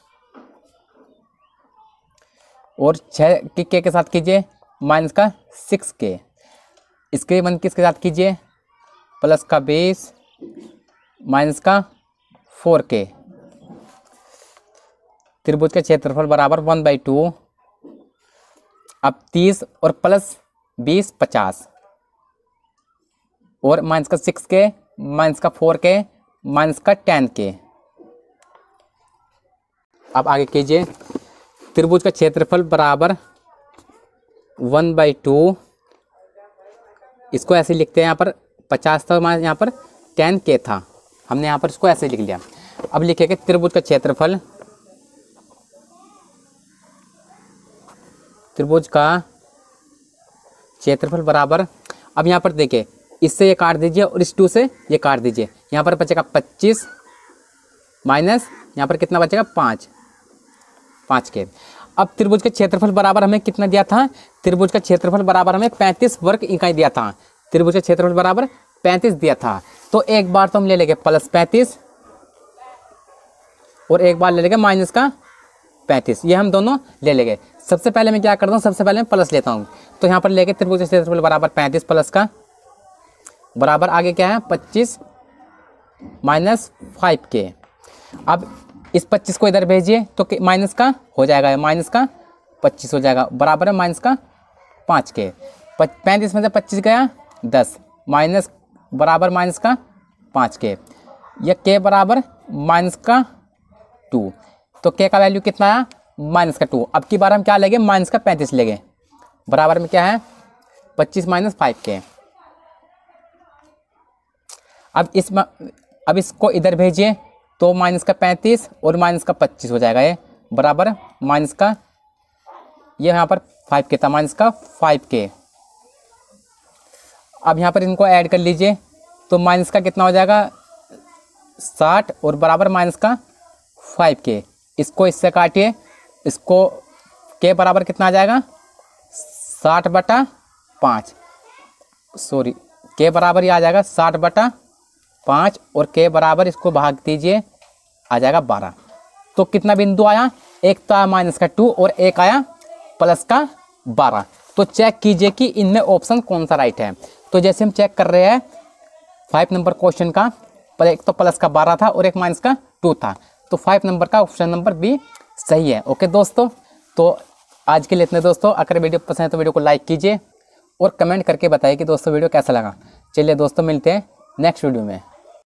और छः के के के साथ कीजिए माइनस का सिक्स के, इसके वन किसके साथ कीजिए प्लस का बीस, माइनस का फोर के। त्रिभुज का क्षेत्रफल बराबर वन बाई टू। अब तीस और प्लस बीस पचास और माइनस का सिक्स के, माइनस का फोर के, माइनस का टेन के। अब आगे कीजिए, त्रिभुज का क्षेत्रफल बराबर वन बाई टू, इसको ऐसे लिखते हैं, यहाँ पर पचास था माइनस यहाँ पर टेन के था, हमने यहाँ पर इसको ऐसे लिख लिया। अब लिखेंगे त्रिभुज का क्षेत्रफल, त्रिभुज का क्षेत्रफल बराबर। अब यहाँ पर देखिए, इससे ये काट दीजिए और इस टू से ये काट दीजिए, यहाँ पर बचेगा पच्चीस माइनस यहाँ पर कितना बचेगा पाँच, पाँच के। अब त्रिभुज का क्षेत्रफल बराबर हमें कितना दिया था, त्रिभुज का क्षेत्रफल बराबर हमें पैंतीस वर्ग इकाई दिया था, त्रिभुज का क्षेत्रफल बराबर पैंतीस दिया था। तो एक बार तो हम ले लेंगे प्लस पैंतीस और एक बार ले लेंगे माइनस का पैंतीस, ये हम दोनों ले लेंगे। सबसे पहले मैं क्या करता हूँ, सबसे पहले मैं प्लस लेता हूँ, तो यहाँ पर लेके त्रिभुज का क्षेत्रफल बराबर पैंतीस प्लस का बराबर आगे क्या है पच्चीस माइनस फाइव के। अब इस पच्चीस को इधर भेजिए तो माइनस का हो जाएगा, माइनस का पच्चीस हो जाएगा बराबर है माइनस का पाँच के। पैंतीस में से पच्चीस गया दस, माइनस बराबर माइनस का पाँच के या के बराबर माइनस का टू। तो के का वैल्यू कितना आया माइनस का टू। अब की बार हम क्या लेंगे माइनस का पैंतीस लेंगे। बराबर में क्या है पच्चीस माइनस फाइव के। अब इस अब इसको इधर भेजिए तो माइनस का पैंतीस और माइनस का पच्चीस हो जाएगा ये बराबर माइनस का ये यहाँ पर फाइव के था माइनस का फाइव के। अब यहाँ पर इनको ऐड कर लीजिए तो माइनस का कितना हो जाएगा साठ और बराबर माइनस का फाइव के। इसको इससे काटिए इसको के बराबर कितना आ जाएगा साठ बटा पाँच सॉरी के बराबर ये आ जाएगा साठ बटा पाँच और के बराबर इसको भाग दीजिए आ जाएगा बारह। तो कितना बिंदु आया एक तो आया माइनस का टू और एक आया प्लस का बारह। तो चेक कीजिए कि इनमें ऑप्शन कौन सा राइट है। तो जैसे हम चेक कर रहे हैं फाइव नंबर क्वेश्चन का एक तो प्लस का बारह था और एक माइनस का टू था। तो फाइव नंबर का ऑप्शन नंबर बी सही है। ओके दोस्तों तो आज के लिए इतने दोस्तों। अगर वीडियो पसंद है तो वीडियो को लाइक कीजिए और कमेंट करके बताइए कि दोस्तों वीडियो कैसा लगा। चलिए दोस्तों मिलते हैं नेक्स्ट वीडियो में।